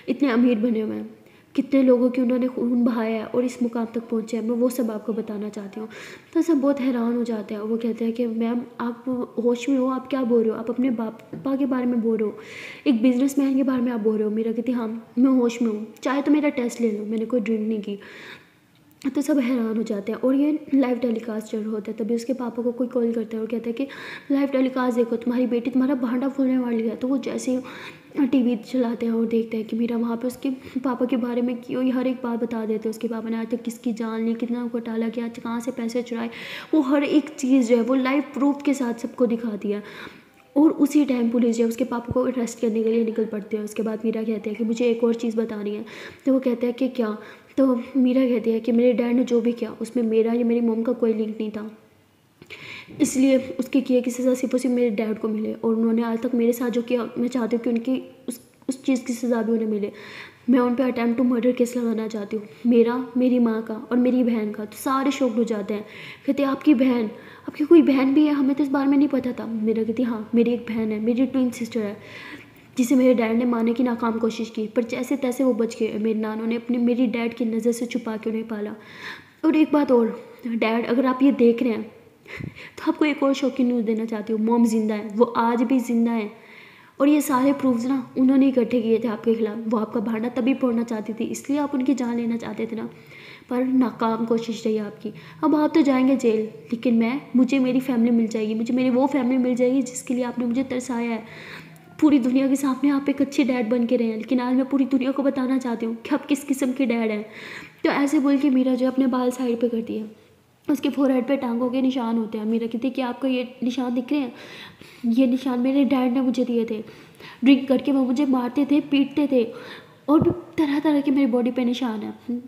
इतने अमीर बने हुए हैं, कितने लोगों की उन्होंने खून बहाया है और इस मुकाम तक पहुँचे हैं, मैं वो सब आपको बताना चाहती हूँ। तो सब बहुत हैरान हो जाते हैं। वो कहते हैं कि मैम आप होश में हो, आप क्या बोल रहे हो, आप अपने पापा के बारे में बोल रहे हो, एक बिजनेसमैन के बारे में आप बोल रहे हो। मीरा कहती हाँ मैं होश में हूँ, चाहे तो मेरा टेस्ट ले लो, मैंने कोई ड्रिंक नहीं की। तो सब हैरान हो जाते हैं और ये लाइव टेलीकास्ट चल रहा होता है। तभी उसके पापा को कोई कॉल करता है और कहता है कि लाइव टेलीकास्ट देखो, तुम्हारी बेटी तुम्हारा भांडा फूलने वाली है। तो वो जैसे टीवी चलाते हैं और देखते हैं कि मीरा वहाँ पे उसके पापा के बारे में क्यों हर एक बात बता देते हैं। उसके पापा ने आज तक किसकी जान ली, कितना घोटाला किया, कहाँ से पैसे चुराए, वो हर एक चीज़ जो है वो लाइव प्रूफ के साथ सबको दिखा दिया। और उसी टाइम पुलिस जो है उसके पापा को अरेस्ट करने के लिए निकल पड़ती है। उसके बाद मीरा कहते हैं कि मुझे एक और चीज़ बतानी है। तो वो कहते हैं कि क्या। तो मीरा कहती है कि मेरे डैड ने जो भी किया उसमें मेरा या मेरी मॉम का कोई लिंक नहीं था, इसलिए उसके किए की सज़ा सिर्फ और सिर्फ मेरे डैड को मिले और उन्होंने आज तक मेरे साथ जो किया मैं चाहती हूँ कि उनकी उस उस चीज़ की सज़ा भी उन्हें मिले। मैं उन पर अटैम्प्ट टू मर्डर केस लगाना चाहती हूँ, मेरा, मेरी माँ का और मेरी बहन का। तो सारे शॉक्ड हो जाते हैं, कहते हैं आपकी बहन, आपकी कोई बहन भी है, हमें तो इस बारे में नहीं पता था। मीरा कहती हाँ मेरी एक बहन है, मेरी ट्विन सिस्टर है। जिसे मेरे डैड ने मारने की नाकाम कोशिश की, पर जैसे तैसे वो बच गए। मेरे नानों ने अपने मेरी डैड की नज़र से छुपा के उन्हें पाला। और एक बात और डैड, अगर आप ये देख रहे हैं तो आपको एक और शॉकिंग न्यूज़ देना चाहती हूँ, मॉम जिंदा है, वो आज भी जिंदा है। और ये सारे प्रूफ्स ना उन्होंने इकट्ठे किए थे आपके खिलाफ। वो आपका भांडा तभी फोड़ना चाहती थी, इसलिए आप उनकी जान लेना चाहते थे ना, पर नाकाम कोशिश रही आपकी। अब आप तो जाएंगे जेल, लेकिन मैं मुझे मेरी फैमिली मिल जाएगी, मुझे मेरी वो फैमिली मिल जाएगी जिसके लिए आपने मुझे तरसाया है। पूरी दुनिया के सामने आप एक अच्छे डैड बन के रहे हैं, लेकिन आज मैं पूरी दुनिया को बताना चाहती हूँ कि आप किस किस्म के डैड हैं। तो ऐसे बोल के मीरा जो अपने बाल साइड पर करती है, उसके फोरहेड पे टांगों के निशान होते हैं। मीरा कहती है कि आपको ये निशान दिख रहे हैं, ये निशान मेरे डैड ने मुझे दिए थे। ड्रिंक करके वो मुझे मारते थे, पीटते थे, और भी तरह तरह के मेरी बॉडी पे निशान है।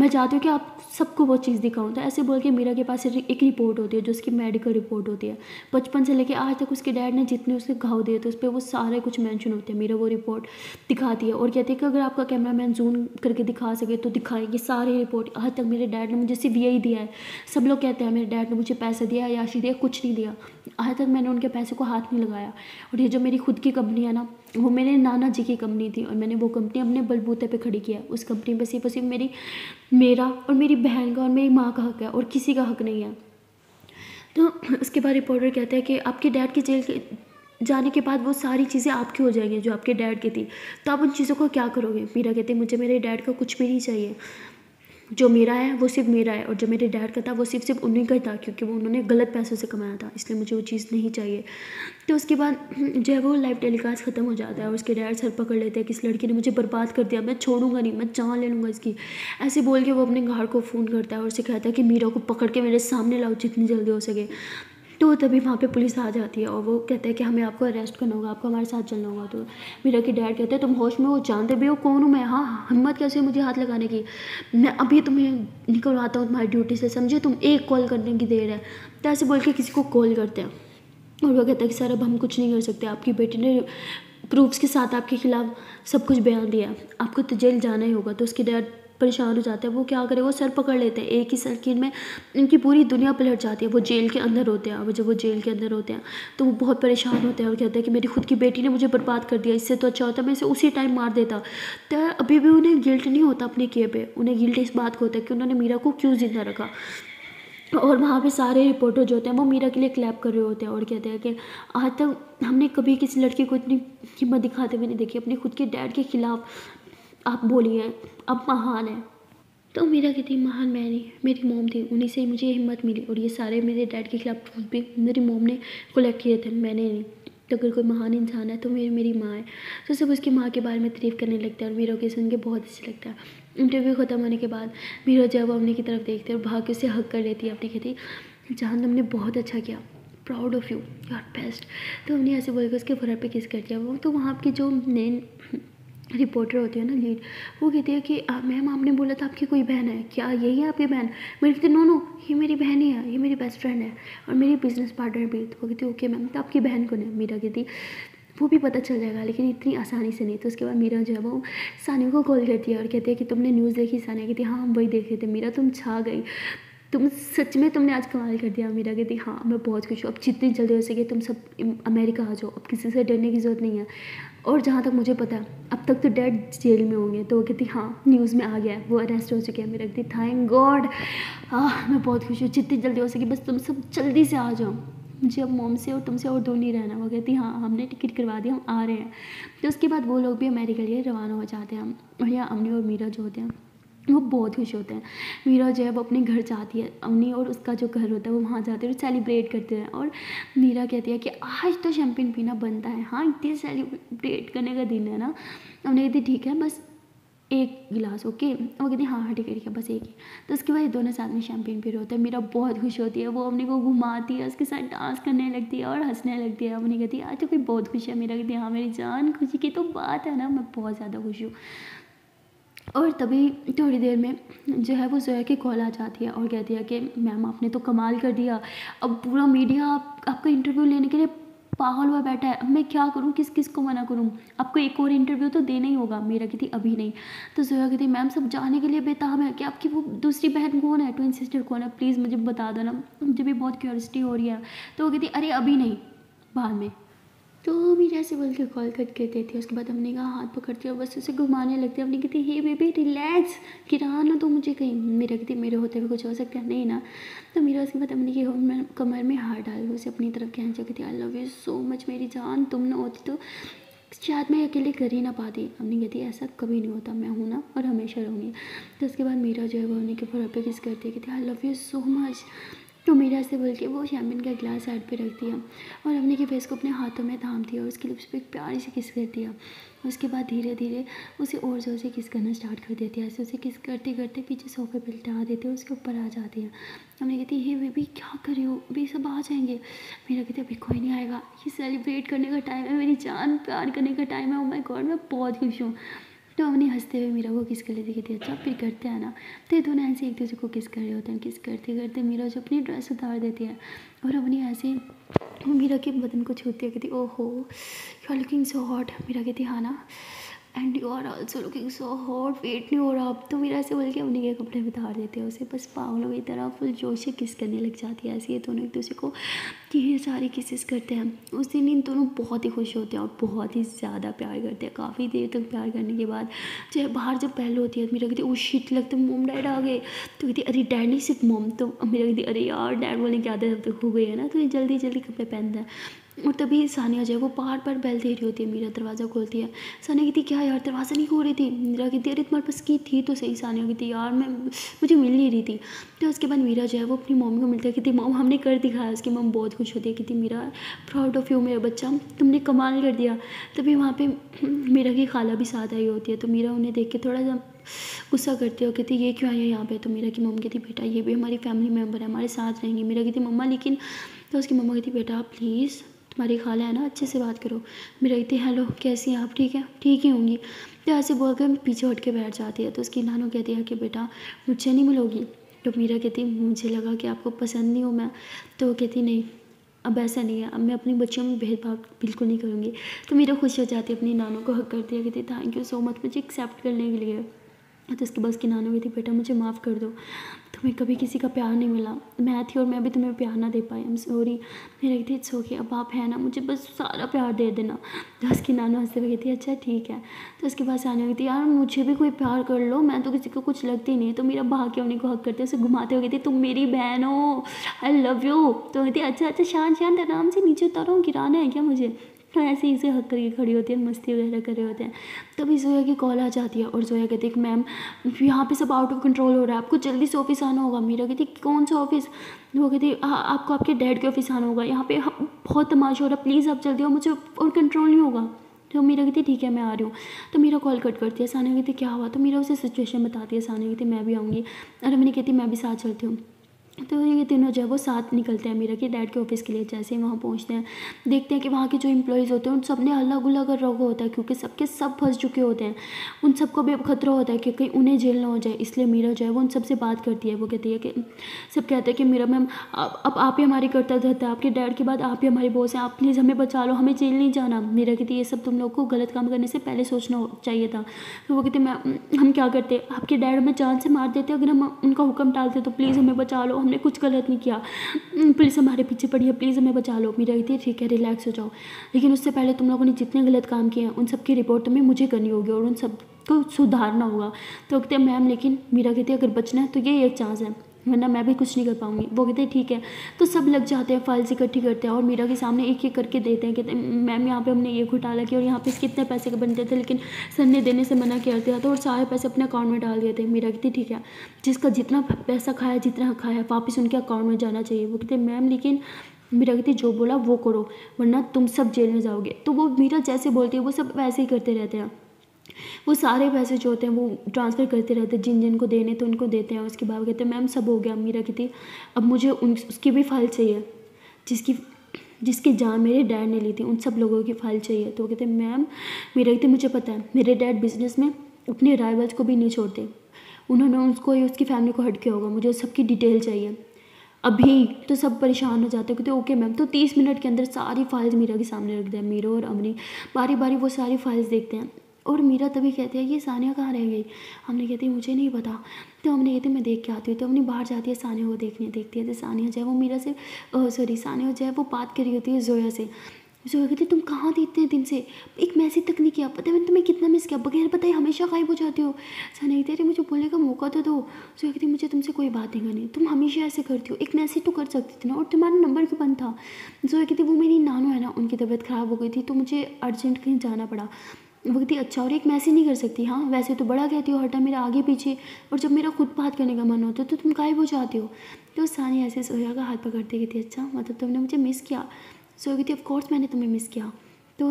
मैं चाहती हूँ कि आप सबको वो चीज़ दिखाऊँ। तो ऐसे बोल के मीरा के पास एक रिपोर्ट होती है जो उसकी मेडिकल रिपोर्ट होती है। बचपन से लेके आज तक उसके डैड ने जितने उसके घाव दिए थे उस पर वो सारे कुछ मेंशन होते हैं। मीरा वो रिपोर्ट दिखाती है और कहती है कि अगर आपका कैमरा मैन जूम करके दिखा सके तो दिखाएंगे सारी रिपोर्ट। आज तक मेरे डैड ने मुझे सिर्फ यही दिया है। सब लोग कहते हैं मेरे डैड ने मुझे पैसा दिया, याशी दिया, कुछ नहीं दिया। आज तक मैंने उनके पैसे को हाथ नहीं लगाया। और ये जो मेरी खुद की कंपनी है ना, वो मेरे नाना जी की कंपनी थी और मैंने वो कंपनी अपने बलबूते पे खड़ी किया। उस कंपनी में सिर्फ और सिर्फ मेरी मेरा और मेरी बहन का और मेरी माँ का हक है और किसी का हक नहीं है। तो उसके बाद रिपोर्टर कहता है कि आपके डैड के जेल के जाने के बाद वो सारी चीज़ें आपकी हो जाएंगी जो आपके डैड की थी, तो आप उन चीज़ों को क्या करोगे। मीरा कहते हैं मुझे मेरे डैड का कुछ भी नहीं चाहिए, जो मेरा है वो सिर्फ मेरा है और जो मेरे डैड का था वो सिर्फ सिर्फ उन्हीं का था, क्योंकि वो उन्होंने गलत पैसों से कमाया था, इसलिए मुझे वो चीज़ नहीं चाहिए। तो उसके बाद जो है वो लाइव टेलीकास्ट ख़त्म हो जाता है और उसके डैड सर पकड़ लेते हैं कि इस लड़की ने मुझे बर्बाद कर दिया, मैं छोड़ूंगा नहीं, मैं जान ले लूँगा इसकी। ऐसे बोल के वो अपने घर को फ़ोन करता है और उसे कहता है कि मीरा को पकड़ के मेरे सामने लाओ जितनी जल्दी हो सके। तो तभी वहाँ पे पुलिस आ जाती है और वो कहते हैं कि हमें आपको अरेस्ट करना होगा, आपको हमारे साथ चलना होगा। तो मीरा के डैड कहते हैं तुम होश में हो, जानते भी हो कौन हूँ मैं, हाँ हिम्मत कैसे मुझे हाथ लगाने की, मैं अभी तुम्हें निकलवाता हूँ तुम्हारी ड्यूटी से, समझे, तुम एक कॉल करने की देर है। तो ऐसे बोल के किसी को कॉल करते हैं और वो कहता है कि सर अब हम कुछ नहीं कर सकते, आपकी बेटी ने प्रूफ्स के साथ आपके खिलाफ सब कुछ बयान दिया, आपको तो जेल जाना ही होगा। तो उसके डैड परेशान हो जाता है, वो क्या करे, वो सर पकड़ लेते हैं। एक ही सर्किट में इनकी पूरी दुनिया पलट जाती है। वो जेल के अंदर होते हैं और जब वो जेल के अंदर होते हैं तो वो बहुत परेशान होते हैं और कहते हैं कि मेरी खुद की बेटी ने मुझे बर्बाद कर दिया, इससे तो अच्छा होता मैं इसे उसी टाइम मार देता। तो अभी भी उन्हें गिल्ट नहीं होता अपने किए पे, उन्हें गिल्ट इस बात को होता है कि उन्होंने मीरा को क्यों जिंदा रखा। और वहाँ पे सारे रिपोर्टर जो होते हैं वो मीरा के लिए क्लैप कर रहे होते हैं और कहते हैं कि आज तक हमने कभी किसी लड़की को इतनी हिम्मत दिखाते हुए नहीं देखी, अपने खुद के डैड के खिलाफ आप बोलिए, आप महान हैं। तो मीरा कहती महान मैं नहीं, मेरी मोम थी, उन्हीं से ही मुझे हिम्मत मिली और ये सारे मेरे डैड के खिलाफ प्रूफ भी मेरी मोम ने कलेक्ट किए थे, मैंने नहीं। तो अगर कोई महान इंसान है तो मेरी मेरी माँ है। तो सब उसकी माँ के बारे में तारीफ़ करने लगता है और मीरा के सुन के बहुत अच्छा लगता है। इंटरव्यू ख़त्म होने के बाद मीरा जब अपने की तरफ देखते और भाग के उसे हक कर लेती है। अपनी कहती जहाँ तुमने बहुत अच्छा किया, proud of you, you are best. तो हमने ऐसे बोल के उसके घर पर किस कर दिया। वो तो वहाँ की जो मेन रिपोर्टर होती है ना लीड, वो कहती है कि मैम आपने बोला था आपकी कोई बहन है, क्या यही है आपकी बहन। मेरी कहती नो नो ये मेरी बहन ही है, ये मेरी बेस्ट फ्रेंड है और मेरी बिजनेस पार्टनर भी। तो वो कहती ओके मैम, तो आपकी बहन कौन है। मीरा कहती वो भी पता चल जाएगा, लेकिन इतनी आसानी से नहीं। तो उसके बाद मीरा जो है वो सानिया को कॉल करती है और कहती है कि तुमने न्यूज़ देखी। सानिया कहती है हाँ हम वही देख रहे थे। मीरा तुम छा गई, तुम सच में तुमने आज कमाल कर दिया। मीरा कहती हाँ मैं बहुत खुश हूँ, अब जितनी जल्दी हो सके तुम सब अमेरिका आ जाओ, अब किसी से डरने की ज़रूरत नहीं है। और जहाँ तक मुझे पता है अब तक तो डैड जेल में होंगे। तो वो कहती हाँ न्यूज़ में आ गया है, वो अरेस्ट हो चुके हैं। मीरा कहती थैंक गॉड, आह मैं बहुत खुश हूँ, जितनी जल्दी हो सके बस तुम सब जल्दी से आ जाओ, मुझे अब मोम से और तुमसे और दूर नहीं रहना। वो कहती हाँ हमने टिकट करवा दी, हम आ रहे हैं। तो उसके बाद वो लोग भी अमेरिका के लिए रवाना हो जाते हैं और यहाँ अमनी और मीरा जो होते हैं वो बहुत खुश होते हैं। मीरा जो है वो अपने घर जाती है, अम्मी और उसका जो घर होता है वो वहाँ जाते हैं और सेलिब्रेट करते हैं। और मीरा कहती है कि आज तो शैम्पेन पीना बनता है, हाँ इतनी सेलिब्रेट करने का दिन है ना। हमने कहती ठीक है बस एक गिलास ओके। वो कहती हाँ हाँ ठीक है ठीक है बस एक ही। तो उसके बाद दोनों साथ में शैम्पेन पी रहे होते हैं। मीरा बहुत खुश होती है, वो अम्मी को घुमाती है, उसके साथ डांस करने लगती है और हंसने लगती है। अम्मी कहती है आज तो कोई बहुत खुश है। मीरा कहती है हाँ मेरी जान, खुशी की तो बात है ना, मैं बहुत ज़्यादा खुश हूँ। और तभी थोड़ी देर में जो है वो जोया की कॉल आ जाती है और कहती है कि मैम आपने तो कमाल कर दिया, अब पूरा मीडिया आप, आपका इंटरव्यू लेने के लिए पागल हुआ बैठा है, अब मैं क्या करूं, किस किस को मना करूं, आपको एक और इंटरव्यू तो देना ही होगा। मीरा कहती अभी नहीं। तो जोया कहती मैम सब जाने के लिए बेताब है कि आपकी वो दूसरी बहन कौन है, ट्विन सिस्टर कौन है, प्लीज़ मुझे बता दो ना, मुझे भी बहुत क्यूरियोसिटी हो रही है। तो वो कहती अरे अभी नहीं बाद में। तो मीरा से बोल के कॉल कट कर देती है। उसके बाद हमने कहा हाथ पकड़ती है बस उसे घुमाने लगती है। हमने कहती है हे बेबी रिलैक्स किरा ना तो मुझे कहीं, मीरा कहती है मेरे होते हुए कुछ हो सकता है नहीं ना। तो मीरा उसके बाद हमने की कमर में हाथ डाल उसे अपनी तरफ खींचा, कहती है I love you so much मेरी जान, तुम ना होती तो शायद मैं अकेले कर ही ना पाती। हमने कहती है ऐसा कभी नहीं होता, मैं हूँ ना और हमेशा रहूँगी। तो उसके बाद मीरा जो है वो उन्हीं के ऊपर पे किस करती है, कहती है I love you so much. तो मीरा से बोल के वो शैम्पेन का गिलास साइड पे रख दिया और अपने के फेस को अपने हाथों में थाम दिया और उसकी लिप्स पे प्यार से किस कर दिया। उसके बाद धीरे धीरे उसे और जोर से किस करना स्टार्ट कर देती है। ऐसे उसे किस करते करते पीछे सोफे पे लिटा देती है, उसके ऊपर आ जाती है। हमने कहती है हे बेबी क्या कर रही हो, अभी सब आ जाएंगे। मीरा कहती है अभी कोई नहीं आएगा, ये सेलिब्रेट करने का टाइम है, मेरी जान प्यार करने का टाइम है, ओ माय गॉड मैं बहुत खुश हूँ। तो हमने हंसते हुए मीरा को किस कर लेती, कहती है अच्छा फिर करते हैं ना। तो ये दोनों ऐसे एक दूसरे को किस कर रहे होते हैं। किस करते करते मीरा जो अपनी ड्रेस उतार देती है और अपनी ऐसे मीरा के बदन को छूती है, कहती ओहो you are looking so hot. Meera कहती है हाँ ना and you are also looking so hot, wait नहीं हो रहा अब तो। मीरा से बोल के अपने के कपड़े उतार देते हैं, उसे बस पागलों की तरह फुल जोश से किस करने लग जाती है। ऐसे ये दोनों एक दूसरे को ये सारी किसेस करते हैं। उस दिन इन दोनों बहुत ही खुश होते हैं और बहुत ही ज़्यादा प्यार करते हैं। काफ़ी देर तक प्यार करने के बाद जो बाहर जब पहल होती है, मीरा कहती है ओ शिट लगता है मोम डैड आ गए। तो कहती है अरे डैड नहीं सिर्फ मोम। तो मीरा कहती है अरे यार डैड बोलने की आदत अब तक हो गई है ना। तो ये जल्दी जल्दी कपड़े पहनते हैं और तभी सानिया जो है वो पहाड़ पर बैल दे रही होती है। मीरा दरवाज़ा खोलती है, सानिया कहती क्या यार दरवाज़ा नहीं खोल रही थी। मीरा कहती अरे तुम्हारे पास की थी तो सही। सानिया कहती यार मैं मुझे मिल नहीं रही थी। तो उसके बाद मीरा जो है वो अपनी मम्मी को मिलती है, कहती मॉम हमने कर दिखाया। उसकी मॉम बहुत खुश होती है, कहती मीरा प्राउड ऑफ यू मेरा बच्चा, तुमने कमाल कर दिया। तभी वहाँ पर मीरा की खाला भी साथ आई होती है। तो मीरा उन्हें देख के थोड़ा सा गुस्सा करती है और कहती ये क्यों आई है यहाँ पे। तो मीरा की मम्मी कहती बेटा ये भी हमारी फैमिली मेम्बर है, हमारे साथ रहेंगी। मीरा कहती मम्मा लेकिन। तो उसकी मम्मा कहती बेटा प्लीज़ तुम्हारी खाला है ना, अच्छे से बात करो। मीरा कहती है हेलो कैसी हैं आप, ठीक है ठीक ही होंगी। तो ऐसे बोलकर पीछे हट के बैठ जाती है। तो उसकी नानू कहती है कि बेटा मुझसे नहीं मिलोगी। तो मीरा कहती मुझे लगा कि आपको पसंद नहीं हो मैं। तो वो कहती नहीं अब ऐसा नहीं है, अब मैं अपने बच्चों में भेदभाव बिल्कुल नहीं करूँगी। तो मीरा खुश हो जाती है, अपनी नानू को हक करती है, कहती थैंक यू सो मच मुझे एक्सेप्ट करने के लिए। तो उसके बाद उसकी नानू कहती बेटा मुझे माफ़ कर दो, तुम्हें कभी किसी का प्यार नहीं मिला, मैं थी और मैं भी तुम्हें प्यार ना दे पाई, आई एम सॉरी। मेरा कहती इट्स ओके अब आप है ना मुझे बस सारा प्यार दे देना। तो उसकी नानू हंसते हुए कहती अच्छा ठीक है। तो उसके बाद सानिया कहती यार मुझे भी कोई प्यार कर लो, मैं तो किसी को कुछ लगती नहीं। तो मीरा भाग के उन्हीं को हक करते उसे घुमाते हुए कहती तुम मेरी बहन हो आई लव यू। तो कहती अच्छा अच्छा शांत शांत आराम से नीचे उतारो, गिराना है क्या मुझे। तो ऐसे ही इसे हक करके खड़ी होती है, मस्ती वगैरह कर रहे होते हैं। तभी जोया की कॉल आ जाती है और जोया कहती है कि मैम यहाँ पे सब आउट ऑफ कंट्रोल हो रहा है, आपको जल्दी से ऑफिस आना होगा। मीरा कहती कौन सा ऑफिस। वो कहती आपको आपके डैड के ऑफिस आना होगा, यहाँ पे बहुत तमाशा हो रहा है, प्लीज़ आप जल्दी हो, मुझे और कंट्रोल नहीं होगा। तो मीरा कहती ठीक है मैं आ रही हूँ। तो मीरा कॉल कट करती है, सानिया कहती क्या हुआ। तो मीरा उसे सिचुएशन बताती है, सानिया कहती मैं भी आऊँगी और अम्मी कहती मैं भी साथ चलती हूँ। तो ये तीनों जो है वो साथ निकलते हैं मीरा के डैड के ऑफिस के लिए। जैसे ही वहाँ पहुँचते हैं देखते हैं कि वहाँ के जो एम्प्लॉयज़ होते हैं उन सब ने हल्ला गुल्ला कर रखा होता है, क्योंकि सबके सब फंस चुके होते हैं, उन सबको भी अब खतरा होता है क्योंकि उन्हें जेल ना हो जाए। इसलिए मीरा जो है वो उन सबसे बात करती है। वो कहती है कि सब कहते हैं कि मीरा मैम अब आप ही हमारे करता धरता है, आपके डैड के बाद आप ही हमारे बॉस हैं, आप प्लीज़ हमें बचा लो, हमें जेल नहीं जाना। मीरा कहती है ये सब तुम लोग को गलत काम करने से पहले सोचना चाहिए था। तो वो कहती मैम हम क्या करते, आपके डैड हमें जान से मार देते, अगर हम उनका हुक्म टालते तो प्लीज़ हमें बचा लो, हमने कुछ गलत नहीं किया, पुलिस हमारे पीछे पड़ी है, प्लीज़ हमें बचा लो। मीरा कहती है ठीक है रिलैक्स हो जाओ, लेकिन उससे पहले तुम लोगों ने जितने गलत काम किए हैं उन सब की रिपोर्ट तुम्हें मुझे करनी होगी और उन सब को सुधारना होगा। तो कहते हैं मैम लेकिन। मीरा कहती है अगर बचना है तो ये एक चांस है, वरना मैं भी कुछ नहीं कर पाऊँगी। वो कहते हैं ठीक है। तो सब लग जाते हैं, फाइल्स इकट्ठी करते हैं और मीरा के सामने एक एक करके देते हैं। कहते हैं मैम यहाँ पे हमने ये घोटाला किया और यहाँ पे कितने पैसे के बनते थे, लेकिन सर ने देने से मना कर दिया था और सारे पैसे अपने अकाउंट में डाल दिए थे। मीरा कहती ठीक है, जिसका जितना पैसा खाया जितना खाया वापस उनके अकाउंट में जाना चाहिए। वो कहते हैं मैम लेकिन। मीरा कहती जो बोला वो करो वरना तुम सब जेल में जाओगे। तो वो मीरा जैसे बोलती है वो सब वैसे ही करते रहते हैं। वो सारे पैसे जो होते हैं वो ट्रांसफ़र करते रहते हैं, जिन जिन को देने तो उनको देते हैं। उसके बाद कहते हैं मैम सब हो गया। मीरा कहती अब मुझे उन उसकी भी फाइल चाहिए जिसकी जिसकी जान मेरे डैड ने ली थी, उन सब लोगों की फाइल चाहिए। तो वो कहते हैं मैम। मीरा कहती मुझे पता है मेरे डैड बिजनेस में अपने राइवल्स को भी नहीं छोड़ते, उन्होंने उसको या उसकी फैमिली को हट के होगा, मुझे सबकी डिटेल चाहिए अभी। तो सब परेशान हो जाते हैं, कहते ओके मैम। तो तीस मिनट के अंदर सारी फाइल्स मीरा के सामने रख दिया। मीरा और अमनी बारी बारी वो सारी फाइल्स देखते हैं और मीरा तभी कहती है ये सानिया कहाँ रह गई। हमने कहती है मुझे नहीं पता। तो हमने कहती मैं देख के आती हूँ। तो हमने बाहर जाती है, सानिया को देखने देखती है। तो सानिया जो है वो मीरा से सॉरी सानिया जो है वो बात कर रही होती है जोया से। जोया कहती तुम कहाँ थी इतने दिन से, एक मैसेज तक नहीं किया, पता है मैंने तुम्हें कितना मिस किया, बगैर बताए हमेशा गायब हो जाते हो। सानिया कहती अरे मुझे बोलने का मौका तो दो। जोया कहती मुझे तुमसे कोई बात नहीं करनी, तुम हमेशा ऐसे करती हो, एक मैसेज तो कर सकती थी ना, और तुम्हारा नंबर क्यों बंद था। जोया कहती वो मेरी नानू है ना, उनकी तबीयत ख़राब हो गई थी तो मुझे अर्जेंट कहीं जाना पड़ा। वो कहती अच्छा और एक मैसेज नहीं कर सकती, हाँ वैसे तो बड़ा कहती हो हटा मेरा आगे पीछे, और जब मेरा खुद बात करने का मन होता है तो तुम गायब हो जाते हो। तो सानिया ऐसे जोया का हाथ पकड़ते कहती अच्छा मतलब तुमने मुझे मिस किया। जोया कहती ऑफकोर्स मैंने तुम्हें मिस किया। तो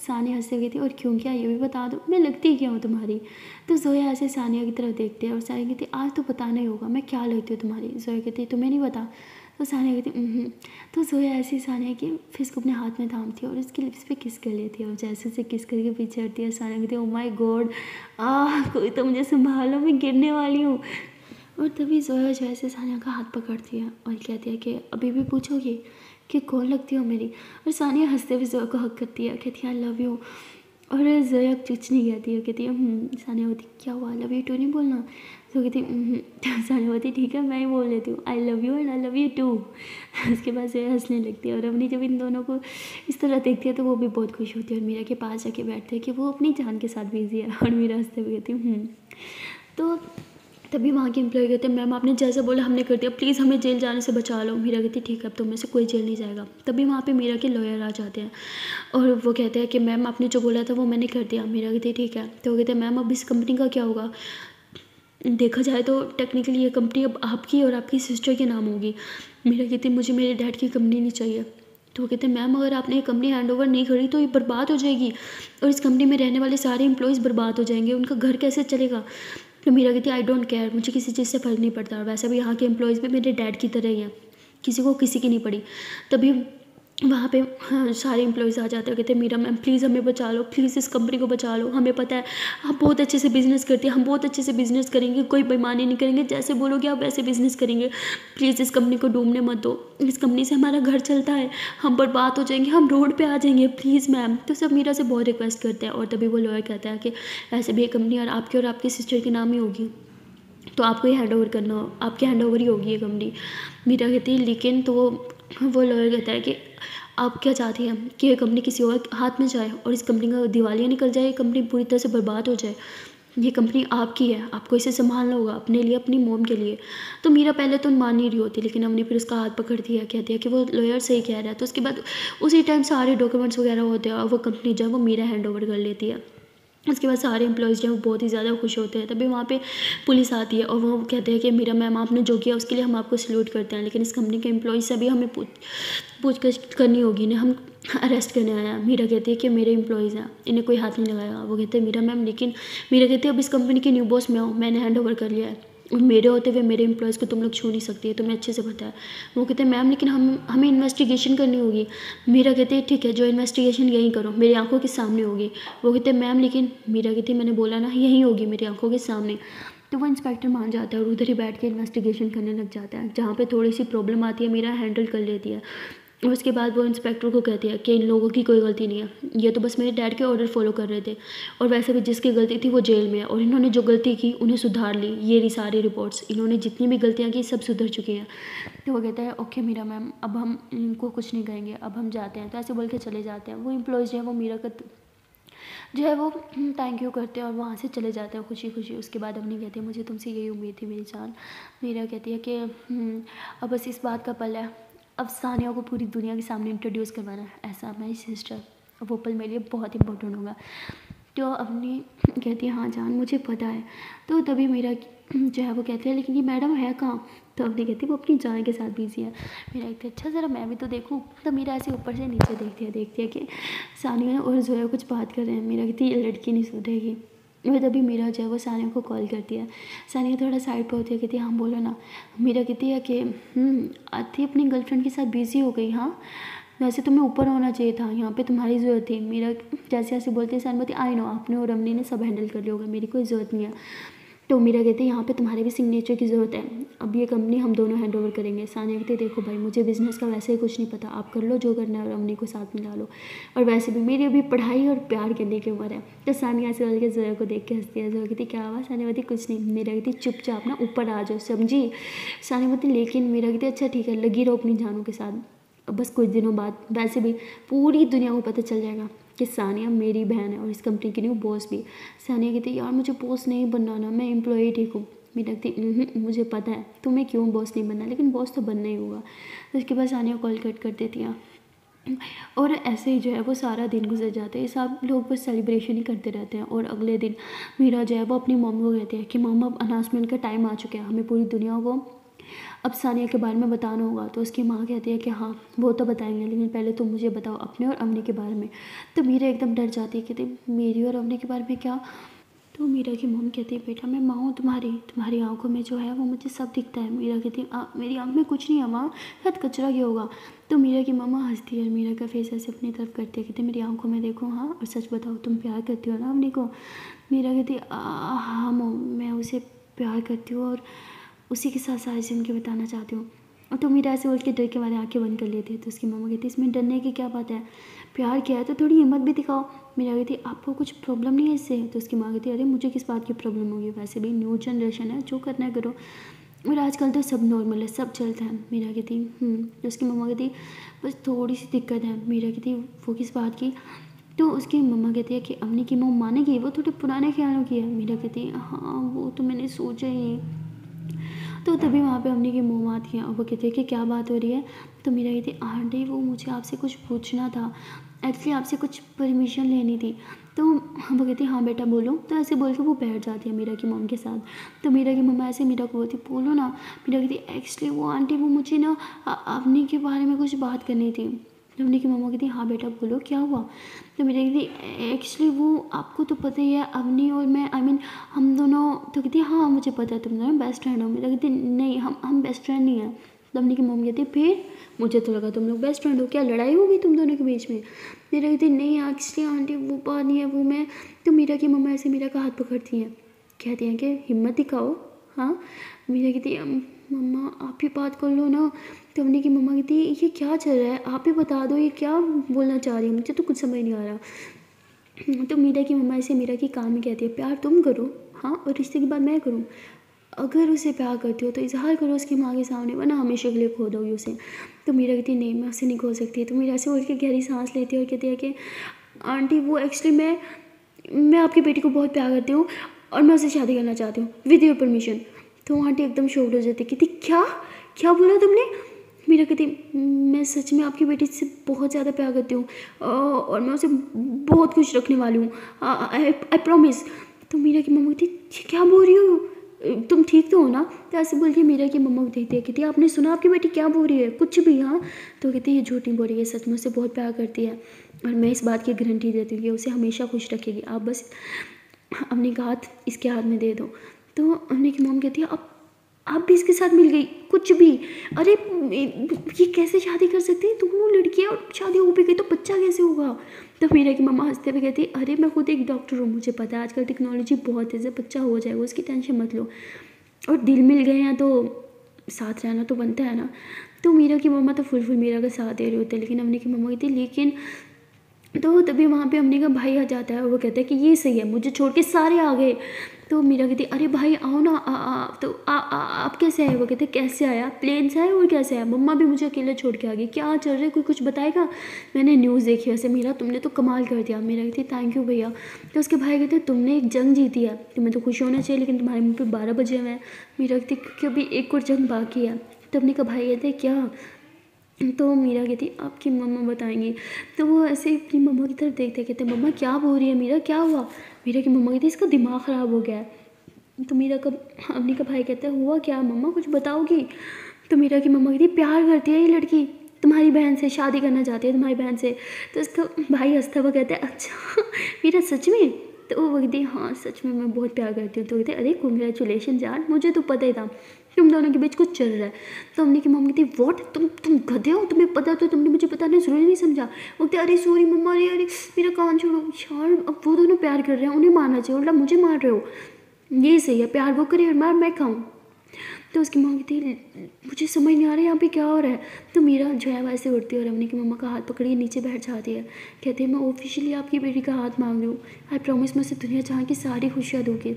सानिया हंसते हुए कहती और क्यों किया ये भी बता दो, मैं लगती क्या हूँ तुम्हारी। तो जोया ऐसे सानिया की तरफ देखते हैं और सानिया कहती आज तो पता नहीं होगा मैं क्या लगती हूँ तुम्हारी। जोया कहती तुम्हें नहीं पता। तो सानिया कहती तो जोया ऐसी सानिया की फिस को अपने हाथ में थामती है और उसकी लिप्स पे किस कर लेती है, और जैसे उसे किस करके पीछे हटती है सानिया कहती है ओ माय गॉड आ कोई तो मुझे संभालो मैं गिरने वाली हूँ। और तभी जोया जो ऐसे सानिया का हाथ पकड़ती है और कहती है कि अभी भी पूछोगे कि कौन लगती हो मेरी। और सानिया हंसते हुए जोया को हक करती है, कहती है आई लव यू। और जोया कुछ नहीं कहती है, कहती है सानिया होती क्या हुआ लव यू टू नहीं बोलना। तो कहती सानिया होती ठीक है मैं ही बोल लेती हूँ I love you and I love you too. उसके बाद जोया हंसने लगती है और अवनी जब इन दोनों को इस तरह देखती है तो वो भी बहुत खुश होती है और मीरा के पास जाके बैठते हैं कि वो अपनी जान के साथ बिजी है। और मीरा हंसते हुए कहती हूँ तो तभी वहाँ के एम्प्लॉय कहते हैं मैम आपने जैसा बोला हमने कर दिया, प्लीज़ हमें जेल जाने से बचा लो। मीरा कहती है ठीक है अब तुम में से कोई जेल नहीं जाएगा। तभी वहाँ पे मीरा के लॉयर आ जाते हैं और वो कहते हैं कि मैम आपने जो बोला था वो मैंने कर दिया। मीरा कहती है ठीक है। तो वो कहते हैं मैम अब इस कंपनी का क्या होगा, देखा जाए तो टेक्निकली ये कंपनी अब आपकी और आपकी सिस्टर के नाम होगी। मीरा कहती है मुझे मेरे डैड की कंपनी नहीं चाहिए। तो वो कहते हैं मैम अगर आपने ये कंपनी हैंडओवर नहीं करी तो ये बर्बाद हो जाएगी और इस कंपनी में रहने वाले सारे एम्प्लॉयज़ बर्बाद हो जाएंगे, उनका घर कैसे चलेगा। तो मीरा कहती है आई डोंट केयर, मुझे किसी चीज़ से फ़र्क नहीं पड़ता, वैसे भी यहाँ के एम्प्लॉयज़ भी मेरे डैड की तरह ही हैं, किसी को किसी की नहीं पड़ी। तभी वहाँ पे हाँ, सारे एम्प्लॉयज़ आ जाते हैं, कहते हैं मीरा मैम प्लीज़ हमें बचा लो, प्लीज़ इस कंपनी को बचा लो, हमें पता है आप बहुत अच्छे से बिज़नेस करते हैं, हम बहुत अच्छे से बिज़नेस करेंगे, कोई बेईमानी नहीं करेंगे, जैसे बोलोगे आप वैसे बिज़नेस करेंगे, प्लीज़ इस कंपनी को डूबने मत दो, इस कंपनी से हमारा घर चलता है, हम बर्बाद हो जाएंगे, हम रोड पर आ जाएंगे, प्लीज़ मैम। तो सब मीरा से बहुत रिक्वेस्ट करते हैं और तभी वो लॉयर कहता है कि ऐसे भी ये कंपनी और आपके और आपकी सिस्टर के नाम ही होगी तो आपको ये हैंड ओवर करना हो, आपके हैंड ओवर ही होगी ये कंपनी। मीरा कहती है लेकिन, तो वो लॉयर कहता है कि आप क्या चाहती हैं कि ये कंपनी किसी और हाथ में जाए और इस कंपनी का दिवालिया निकल जाए, ये कंपनी पूरी तरह से बर्बाद हो जाए, ये कंपनी आपकी है, आपको इसे संभालना होगा अपने लिए, अपनी मोम के लिए। तो मीरा पहले तो मान नहीं रही होती लेकिन हमने फिर उसका हाथ पकड़ती है, कहती है कि वो लॉयर सही कह रहा है। तो उसके बाद उसी टाइम सारे डॉक्यूमेंट्स वगैरह होते हैं और वो कंपनी जो है वो मीरा हैंड ओवर कर लेती है। उसके बाद सारे एम्प्लॉयज़ जो हैं वो बहुत ही ज़्यादा खुश होते हैं। तभी वहाँ पे पुलिस आती है और वो कहते हैं कि मीरा मैम आपने जो किया उसके लिए हम आपको सल्यूट करते हैं, लेकिन इस कंपनी के एम्प्लॉयज़ से भी हमें पूछ पूछताछ करनी होगी ना, हम अरेस्ट करने आया। मीरा कहती है कि मेरे एम्प्लॉयज़ हैं, इन्हें कोई हाथ नहीं लगाया। वो कहते हैं मीरा मैम लेकिन, मीरा कहती है अब इस कंपनी की न्यू बॉस मैं हूँ, मैंने हैंड ओवर कर लिया है और मेरे होते हुए मेरे एम्प्लॉयज़ को तुम लोग छू नहीं सकती है, तुम्हें अच्छे से पता है। वो कहते हैं मैम लेकिन हम हमें इन्वेस्टिगेशन करनी होगी। मीरा कहते हैं ठीक है जो इन्वेस्टिगेशन यहीं करो, मेरी आंखों के सामने होगी। वो कहते हैं मैम लेकिन, मीरा कहती है मैंने बोला ना यहीं होगी मेरी आंखों के सामने। तो वो इंस्पेक्टर मान जाता है और उधर ही बैठ के इन्वेस्टिगेशन करने लग जाता है। जहाँ पर थोड़ी सी प्रॉब्लम आती है मीरा हैंडल कर लेती है और उसके बाद वो इंस्पेक्टर को कहती है कि इन लोगों की कोई गलती नहीं है, ये तो बस मेरे डैड के ऑर्डर फॉलो कर रहे थे और वैसे भी जिसकी गलती थी वो जेल में है और इन्होंने जो गलती की उन्हें सुधार ली, ये रही सारी रिपोर्ट्स, इन्होंने जितनी भी गलतियां की सब सुधर चुकी हैं। तो वो कहता है ओके मीरा मैम अब हम इनको कुछ नहीं कहेंगे, अब हम जाते हैं। तो ऐसे बोल के चले जाते हैं। वो एम्प्लॉयज़ जो है वो मीरा का जो है वो थैंक यू करते हैं और वहाँ से चले जाते हैं खुशी खुशी। उसके बाद अवनी कहती है मुझे तुमसे यही उम्मीद थी मेरी जान। मीरा कहती है कि अब बस इस बात का पल है, अब सानिया को पूरी दुनिया के सामने इंट्रोड्यूस करवाना है, ऐसा मेरी सिस्टर, अब वो पल मेरे लिए बहुत इंपॉर्टेंट होगा। तो अपनी कहती है हाँ जान मुझे पता है। तो तभी मीरा जो है वो कहती है लेकिन ये मैडम है कहाँ। तो अपनी कहती है वो अपनी जान के साथ बिजी है। मीरा कहती है अच्छा ज़रा मैं भी तो देखूँ। तो मीरा ऐसे ऊपर से नीचे देखती है देखती है कि सानिया और जोया कुछ बात कर रहे हैं। मीरा कहती है ये लड़की नहीं सुधरेगी। और तभी मीरा जो है वो सानिया को कॉल करती है। सानिया थोड़ा साइड पर होती है कहती है हाँ बोलो ना। मीरा कहती है कि आती अपनी गर्लफ्रेंड के साथ बिजी हो गई, हाँ वैसे तुम्हें ऊपर होना चाहिए था, यहाँ पे तुम्हारी ज़रूरत थी। मीरा जैसे ऐसे बोलती है सानिया बोलती आई नो आपने और अम्मी ने सब हैंडल कर लिया होगा, मेरी कोई ज़रूरत नहीं है। तो मीरा कहती है यहाँ पे तुम्हारे भी सिग्नेचर की ज़रूरत है, अब ये कंपनी हम दोनों हैंड ओवर करेंगे। सानिया कहती है देखो भाई मुझे बिज़नेस का वैसे ही कुछ नहीं पता, आप कर लो जो करना है और अम्मी को साथ मिला लो, और वैसे भी मेरी अभी पढ़ाई और प्यार करने की उम्र है। तो सानिया ऐसे बोल के जोया को देख के हंसती है। जोया कहती क्या हुआ। सानिया कहती कुछ नहीं। मीरा कहती चुपचाप ना ऊपर आ जाओ समझी। सानिया कहती लेकिन। मीरा कहती अच्छा ठीक है लगी रहो अपनी जानों के साथ। बस कुछ दिनों बाद वैसे भी पूरी दुनिया को पता चल जाएगा कि सानिया मेरी बहन है और इस कंपनी की न्यू बॉस भी। सानिया कहती है यार मुझे बॉस नहीं बनना ना, मैं एम्प्लॉई ठीक हूँ। मीरा कहती मुझे पता है तुम्हें क्यों बॉस नहीं बनना, लेकिन बॉस तो बनना ही होगा। उसके बाद सानिया कॉल कट कर देती है और ऐसे ही जो है वो सारा दिन गुजर जाता है। सब लोग बस सेलिब्रेशन ही करते रहते हैं। और अगले दिन मीरा जो है वो अपनी मॉम को कहती है कि मॉम अब अनाउंसमेंट का टाइम आ चुका है, हमें पूरी दुनिया को अब सानिया के बारे में बताना होगा। तो उसकी माँ कहती है कि हाँ वो तो बताएंगे, लेकिन पहले तुम मुझे बताओ अपने और अवनी के बारे में। तो मीरा एकदम डर जाती है, कहती मेरी और अवनी के बारे में क्या। तो मीरा की मॉम कहती है बेटा मैं माँ हूँ तुम्हारी, तुम्हारी आंखों में जो है वो मुझे सब दिखता है। मीरा कहती है मेरी आंख में कुछ नहीं है माँ, शायद कचरा क्या होगा। तो मीरा की मामा हंसती है, मीरा का फेस ऐसे अपनी तरफ करती है, कहती मेरी आंखों में देखो हाँ, और सच बताओ तुम प्यार करती हो ना अवनी को। मीरा कहती हाँ मॉम मैं उसे प्यार करती हूँ और उसी के साथ सारी जिंदगी बताना चाहती हूँ। और तो मीरा ऐसे बोल के डर के मारे आंखें बंद कर लेती है। तो उसकी मामा कहती है इसमें डरने की क्या बात है, प्यार किया है तो थोड़ी हिम्मत भी दिखाओ। मीरा कहती है आपको कुछ प्रॉब्लम नहीं है इससे। तो उसकी माँ कहती है अरे मुझे किस बात की प्रॉब्लम होगी, वैसे भी न्यू जनरेशन है जो करना है करो, और आजकल तो सब नॉर्मल है सब चलता है। मीरा कहती तो उसकी मम्मा कहती बस थोड़ी सी दिक्कत है। मीरा कहती वो किस बात की। तो उसकी मम्मा कहती है कि अवनी की मॉम मानेगी, वो थोड़े पुराने ख्यालों की है। मीरा कहती है हाँ वो तो मैंने सोचा ही नहीं। तो तभी वहाँ पे अवनी की मॉम आती है और वो कहती है कि क्या बात हो रही है। तो मीरा कहती है आंटी वो मुझे आपसे कुछ पूछना था, एक्चुअली आपसे कुछ परमिशन लेनी थी। तो वो कहती है हाँ बेटा बोलो। तो ऐसे बोल के वो बैठ जाती है मीरा की मॉम के साथ। तो मीरा की मम्मा ऐसे मीरा को बोलती बोलो ना। मीरा कहती है एक्चुअली वो आंटी वो मुझे ना अवनी के बारे में कुछ बात करनी थी। तो अवनी की मम्मा कहती है हाँ बेटा बोलो क्या हुआ। तो मीरा कहती एक्चुअली वो आपको तो पता ही है अवनी और मैं आई I मीन mean, हम दोनों। तो कहती है हाँ मुझे पता है तुम दोनों बेस्ट फ्रेंड हो। मीरा कहती नहीं हम हम बेस्ट फ्रेंड नहीं हैं। तो अवनी की मम्मी कहती फिर मुझे तो लगा तुम लोग बेस्ट फ्रेंड हो, क्या लड़ाई होगी तुम दोनों के बीच में। मीरा कहती नहीं एक्चुअली आंटी वो बात नहीं है वो मैं। तो मीरा की मम्मा ऐसे मीरा का हाथ पकड़ती हैं, कहती हैं कि हिम्मत दिखाओ हाँ। मीरा कहती मम्मा आप ही बात कर लो ना। तो अवनी की मम्मा कहती ये क्या चल रहा है, आप ही बता दो ये क्या बोलना चाह रही है, मुझे तो कुछ समझ नहीं आ रहा। तो मीरा की मम्मा ऐसे मीरा की कान में कहती है प्यार तुम करो हाँ, और रिश्ते की बात मैं करूँ। अगर उसे प्यार करती हो तो इजहार करो उसकी माँ के सामने, वरना हमेशा के लिए खो दोगी उसे। तो मीरा कहती नहीं मैं उसे नहीं खो सकती। तो मीरा से बोल के गहरी सांस लेती है और कहती है कि आंटी वो एक्चुअली मैं मैं आपकी बेटी को बहुत प्यार करती हूँ और मैं उसे शादी करना चाहती हूँ विद योर परमिशन। तो आंटी एकदम शॉक्ड हो जाती, कहती क्या क्या बोला तुमने। मीरा कहती मैं सच में आपकी बेटी से बहुत ज़्यादा प्यार करती हूँ और मैं उसे बहुत खुश रखने वाली हूँ आई प्रॉमिस। तो मीरा की मम्मा कहती क्या बोल रही हो तुम, ठीक तो हो ना। तो ऐसे बोल के मीरा की मम्मा को देखती है, कहती आपने सुना आपकी बेटी क्या बोल रही है, कुछ भी हाँ। तो कहती ये झूठ नहीं बोल रही है, सच में उसे बहुत प्यार करती है और मैं इस बात की गारंटी देती हूँ कि उसे हमेशा खुश रखेगी, आप बस अपने हाथ इसके हाथ में दे दो। तो अवनी की मॉम कहती है अब आप भी इसके साथ मिल गई कुछ भी, अरे ये कैसे शादी कर सकती है, दोनों लड़कियाँ और शादी हो भी गई तो बच्चा कैसे होगा। तो मीरा की मम्मा हंसते हुए कहती है अरे मैं खुद एक डॉक्टर हूँ, मुझे पता है आजकल टेक्नोलॉजी बहुत तेज़ है, बच्चा हो जाएगा उसकी टेंशन मत लो, और दिल मिल गए हैं तो साथ रहना तो बनता है ना। तो मीरा की मम्मा तो फुल फुल मीरा का साथ दे रहे होते हैं, लेकिन अवनी की मम्मा कहती है लेकिन। तो तभी वहाँ पे अवनी का भाई आ जाता है और वो कहता है कि ये सही है, मुझे छोड़ के सारे आ गए। तो मीरा कहती अरे भाई आओ ना आ, आ, तो आ, आ, आप कैसे आए। वो कहते कैसे आया, प्लेन से आए और कैसे आया, मम्मा भी मुझे अकेले छोड़ के आ गई, क्या चल रहा है कोई कुछ बताएगा, मैंने न्यूज़ देखी वैसे। मीरा तुमने तो कमाल कर दिया। मीरा कहती थैंक यू भैया। तो उसके भाई कहते तुमने एक जंग जीती है, तुम्हें तो खुश होना चाहिए, लेकिन तुम्हारे मुँह पर बारह बजे हुए हैं। मीरा कहती क्योंकि अभी एक और जंग बाकी है। तो अवनी का भाई कहते क्या। तो मीरा कहती आपकी मम्मा बताएंगी। तो वो ऐसे अपनी मम्मा की तरफ देखते कहते मम्मा क्या बोल रही है मीरा क्या हुआ। मीरा की मम्मा कहती इसका दिमाग ख़राब हो गया है। तो मीरा का अवनी का भाई कहता है हुआ क्या मम्मा कुछ बताओगी। तो मीरा की मम्मा कहती प्यार करती है ये लड़की तुम्हारी बहन से, शादी करना चाहती है तुम्हारी बहन से। तो उसका भाई हंसता हुआ कहता है अच्छा मीरा सच में। तो वो कहती हाँ सच में मैं बहुत प्यार करती हूँ। तो कहते अरे कॉन्ग्रेचुलेशन यार, मुझे तो पता ही था तुम दोनों के बीच कुछ चल रहा है। तो अवनी की मम्मी कहती वॉट तुम तुम गधे हो, तुम्हें पता तो तुमने मुझे बताना जरूरी नहीं समझा। वो कहते अरे सॉरी मम्मा अरे अरे मेरा कान छोड़ो यार, अब वो दोनों प्यार कर रहे हैं उन्हें मानना चाहिए, मतलब मुझे मार रहे हो ये सही है, प्यार वो करे और मार मैं खाऊँ। तो उसकी माँ कहती मुझे समझ नहीं आ रहा है यहाँ पे क्या हो रहा है। तो मीरा जो है वैसे उठती है और अवनी की मम्मा का हाथ पकड़िए नीचे बैठ जाती है, कहते हैं मैं ऑफिशियली आपकी बेटी का हाथ मांग रही हूँ, आई प्रॉमिस मैं उसे दुनिया जहाँ की सारी खुशियाँ दूँगी,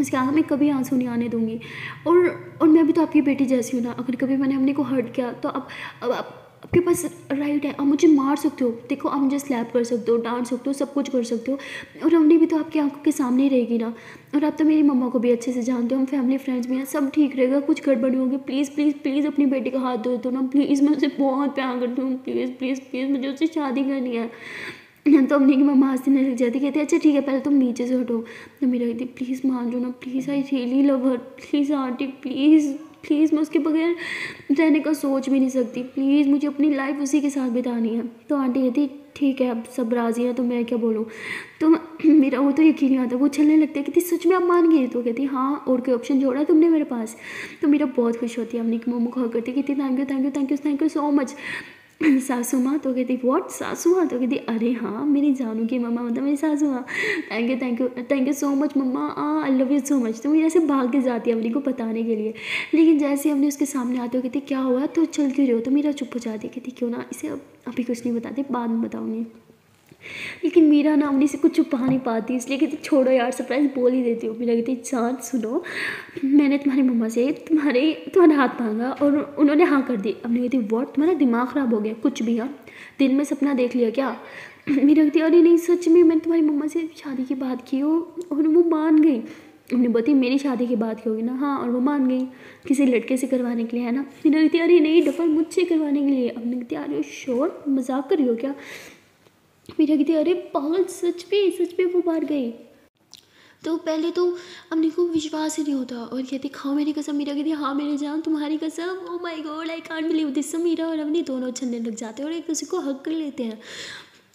उसके आँख में कभी आंसू नहीं आने दूँगी, और और मैं भी तो आपकी बेटी जैसी हूँ ना, अगर कभी मैंने अवनी को हर्ट किया तो अब अब आप आपके पास राइट है, आप मुझे मार सकते हो, देखो आप मुझे स्लैप कर सकते हो, डांट सकते हो, सब कुछ कर सकते हो, और अवनी भी तो आपकी आंखों के सामने ही रहेगी ना, और आप तो मेरी मम्मा को भी अच्छे से जानते हो, हम फैमिली फ्रेंड्स भी हैं, सब ठीक रहेगा, कुछ गड़बड़ी होगी, प्लीज़ प्लीज़ प्लीज़ अपनी बेटी का हाथ धो दो ना, प्लीज़ मैं उसे बहुत प्यार करती हूँ, प्लीज़ प्लीज़ प्लीज़ मुझे उससे शादी करनी है। तो अवनी की मम्मा हंसने लग जाती, कहती अच्छा ठीक है पहले तुम नीचे से हटो। तो मेरा कहती प्लीज़ मान लो ना, please I really love her, please aunty, please please मैं उसके बगैर रहने का सोच भी नहीं सकती, प्लीज़ मुझे अपनी लाइफ उसी के साथ बितानी है। तो आंटी कहती ठीक है अब सब राज़ी है तो मैं क्या बोलूँ। तो मेरा वो तो यकीन नहीं आता, वो उछलने लगता है, कहती सच में आप मान गई। तो कहती हाँ, और कोई ऑप्शन जोड़ा है तुमने मेरे पास। तो मेरा बहुत खुश होती है, हमने एक मोमो खा करती, कहती thank you thank you thank you thank you so much सासू माँ। तो कहती व्हाट सासू माँ। तो कहती अरे हाँ मेरी जानू की मम्मा मतलब मेरी सासू माँ, thank you thank you thank you so much mamma, I love you so much. तो मुझे ऐसे भाग के जाती है अवनी को बताने के लिए, लेकिन जैसे हमने उसके सामने आते हो कहती क्या हुआ, तो चल क्यों रहे हो। तो मेरा चुप हो जाती, कहती क्यों ना इसे अब अभी कुछ नहीं बताते, बाद में बताऊँगी। लेकिन मीरा ना अवनी से कुछ छुपा नहीं पाती, इसलिए कहती छोड़ो यार सरप्राइज बोल ही देती हो। मीरा कहती चाँद सुनो, मैंने तुम्हारी मम्मा से तुम्हारे तुम्हारा हाथ मांगा और उन्होंने हाँ कर दी। अवनी कहती व्हाट, तुम्हारा दिमाग ख़राब हो गया, कुछ भी हाँ दिन में सपना देख लिया क्या। मीरा कहती अरे नहीं सच में मैंने तुम्हारी मम्मा से शादी की बात की हो और वो मान गई। हमने बोलती मेरी शादी की बात की होगी ना, हाँ और वो मान गई किसी लड़के से करवाने के लिए है ना। मीरा कहती अरे नहीं डफर मुझसे करवाने के लिए। अवनी कहती अरे श्योर मजाक कर रही हो क्या। मीरा कहती अरे पागल सच में सच में वो बाहर गई। तो पहले तो अम्मी को विश्वास ही नहीं होता और कहती खाओ मेरी कसम। मीरा कहती हाँ मेरे जान तुम्हारी कसम, oh my god I can't believe this. Meera और अम्मी दोनों छलने लग जाते हैं और एक दूसरे को हक कर लेते हैं।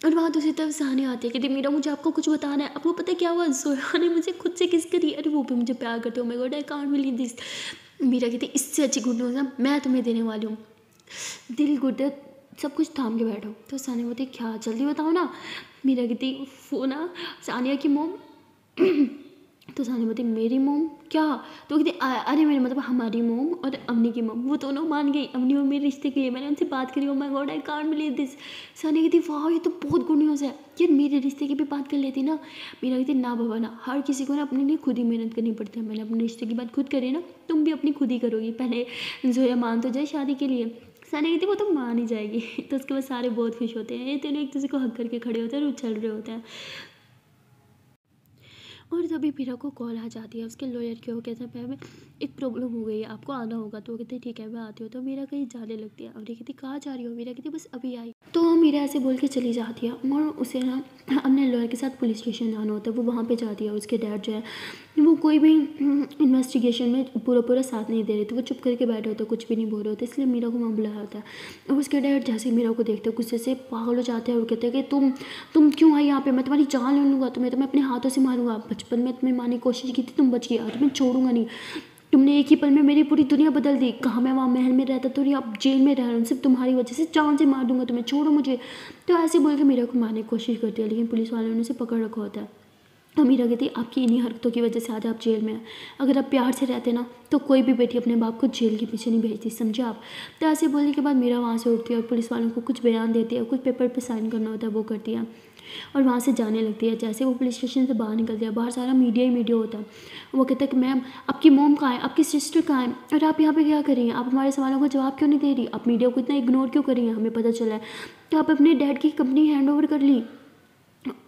और वहाँ दूसरी तरफ सानिया आती है, कहती मीरा मुझे आपको कुछ बताना है, आपको पता क्या हुआ, जोया ने मुझे खुद से किस करी, अरे वो भी मुझे प्यार करते, oh my god I can't believe this. Meera कहती इससे अच्छी गुड न्यूज़ मैं तुम्हें देने वाली हूँ, दिल गुड सब कुछ थाम के बैठो। तो सानिया बोलती क्या जल्दी बताओ ना। मीरा कहती वो ना सानिया की मोम। तो सानिया बोलती मेरी मोम क्या। तो कहती अरे मेरे मतलब हमारी मोम और अवनी की मोम, वो दोनों मान गई अवनी और मेरे रिश्ते के लिए, मैंने उनसे बात करी, oh my god I can't believe this. Sania कहती वाह ये तो बहुत गुड न्यूज़ है, यार मेरे रिश्ते की भी बात कर लेती ना। मीरा कहती ना बाबा ना, हर किसी को ना अपने लिए खुद ही मेहनत करनी पड़ती है, मैंने अपने रिश्ते की बात खुद करी ना, तुम भी अपनी खुद ही करोगी, पहले जोया मान तो जाए शादी के लिए। सानिया कहती वो तो मान ही जाएगी। तो उसके बाद सारे बहुत खुश होते हैं, ये तीनों एक दूसरे को हक करके खड़े होते हैं और उछल रहे होते हैं। और तभी मीरा को कॉल आ जाती है उसके लॉयर की, वो कहते हैं मैम एक प्रॉब्लम हो गई है आपको आना होगा। तो वो कहते हैं ठीक है मैं आती हूँ। तो मीरा कहीं जाने लगती है, अवनी कहती कहाँ जा रही हो। मीरा कहती बस अभी आई। तो मीरा ऐसे बोल के चली जाती है और उसे ना अपने लॉयर के साथ पुलिस स्टेशन जाना होता है, वो वहाँ पे जाती है। उसके डैड जो है वो कोई भी इन्वेस्टिगेशन में पूरा पूरा साथ नहीं दे रहे थे, वो चुप करके बैठे होते, कुछ भी नहीं बोल रहे होते, इसलिए मीरा को वहाँ बुलाया होता है। अब उसके डैड जैसे मीरा को देखते हैं गुस्से से पागल हो जाते हैं और कहते हैं कि तुम तुम क्यों आई यहाँ पर, मैं तुम्हारी जान ले लूँगा, तुम्हें तो मैं अपने हाथों से मारूंगा, बचपन में तुम्हें मारने की कोशिश की थी, तुम बच गई, आज मैं छोड़ूंगा नहीं, तुमने एक ही पल में मेरी पूरी दुनिया बदल दी, कहाँ मैं वहाँ महल में रहता तो आप जेल में रह रहे हो, सिर्फ तुम्हारी वजह से जान से मार दूंगा तुम्हें, छोड़ो मुझे। तो ऐसे बोल के मीरा को मारने की कोशिश करती है, लेकिन पुलिस वालों ने उसे पकड़ रखा होता है। और मीरा कहती है आपकी इन्हीं हरकतों की वजह से आज आप जेल में हैं, अगर आप प्यार से रहते ना तो कोई भी बेटी अपने बाप को जेल के पीछे नहीं भेजती, समझे आप। तो ऐसे बोलने के बाद मीरा वहाँ से उठती है और पुलिस वालों को कुछ बयान देती है, कुछ पेपर पर साइन करना होता है, वो करती है और वहाँ से जाने लगती है। जैसे वो पुलिस स्टेशन से बाहर निकलती है, बाहर सारा मीडिया ही मीडिया होता है, वो कहता है कि मैम आपकी मोम कहाँ है, आपकी सिस्टर कहाँ है, और आप यहाँ पे क्या कर रही हैं, आप हमारे सवालों का जवाब क्यों नहीं दे रही, आप मीडिया को इतना इग्नोर क्यों कर रही हैं, हमें पता चला है तो आप अपने डैड की कंपनी हैंड ओवर कर ली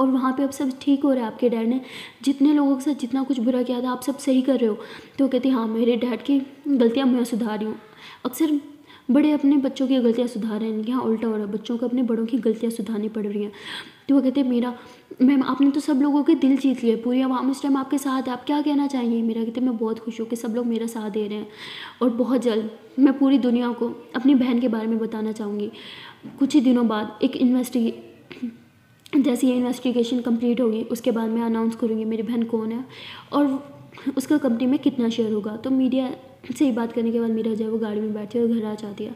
और वहाँ पे अब सब ठीक हो रहा है, आपके डैड ने जितने लोगों के साथ जितना कुछ बुरा किया था आप सब सही कर रहे हो। तो कहती हाँ मेरे डैड की गलतियाँ मैं सुधार रही हूँ, अक्सर बड़े अपने बच्चों की गलतियाँ सुधार रहे हैं, इनके यहाँ उल्टा हो रहा है, बच्चों को अपने बड़ों की गलतियाँ सुधारनी पड़ रही हैं। तो वो कहते हैं मीरा मैम आपने तो सब लोगों के दिल जीत लिए, पूरी आवाम उस टाइम आपके साथ है, आप क्या कहना चाहेंगे। मीरा कहते हैं मैं बहुत खुश हूँ कि सब लोग मेरा साथ दे रहे हैं और बहुत जल्द मैं पूरी दुनिया को अपनी बहन के बारे में बताना चाहूँगी। कुछ ही दिनों बाद एक इन्वेस्टिगे जैसे ये इन्वेस्टिगेशन कंप्लीट होगी उसके बाद मैं अनाउंस करूँगी मेरी बहन कौन है और उसका कंपनी में कितना शेयर होगा। तो मीडिया से ही बात करने के बाद मीरा जो है वो गाड़ी में बैठती है और घर आ जाती है।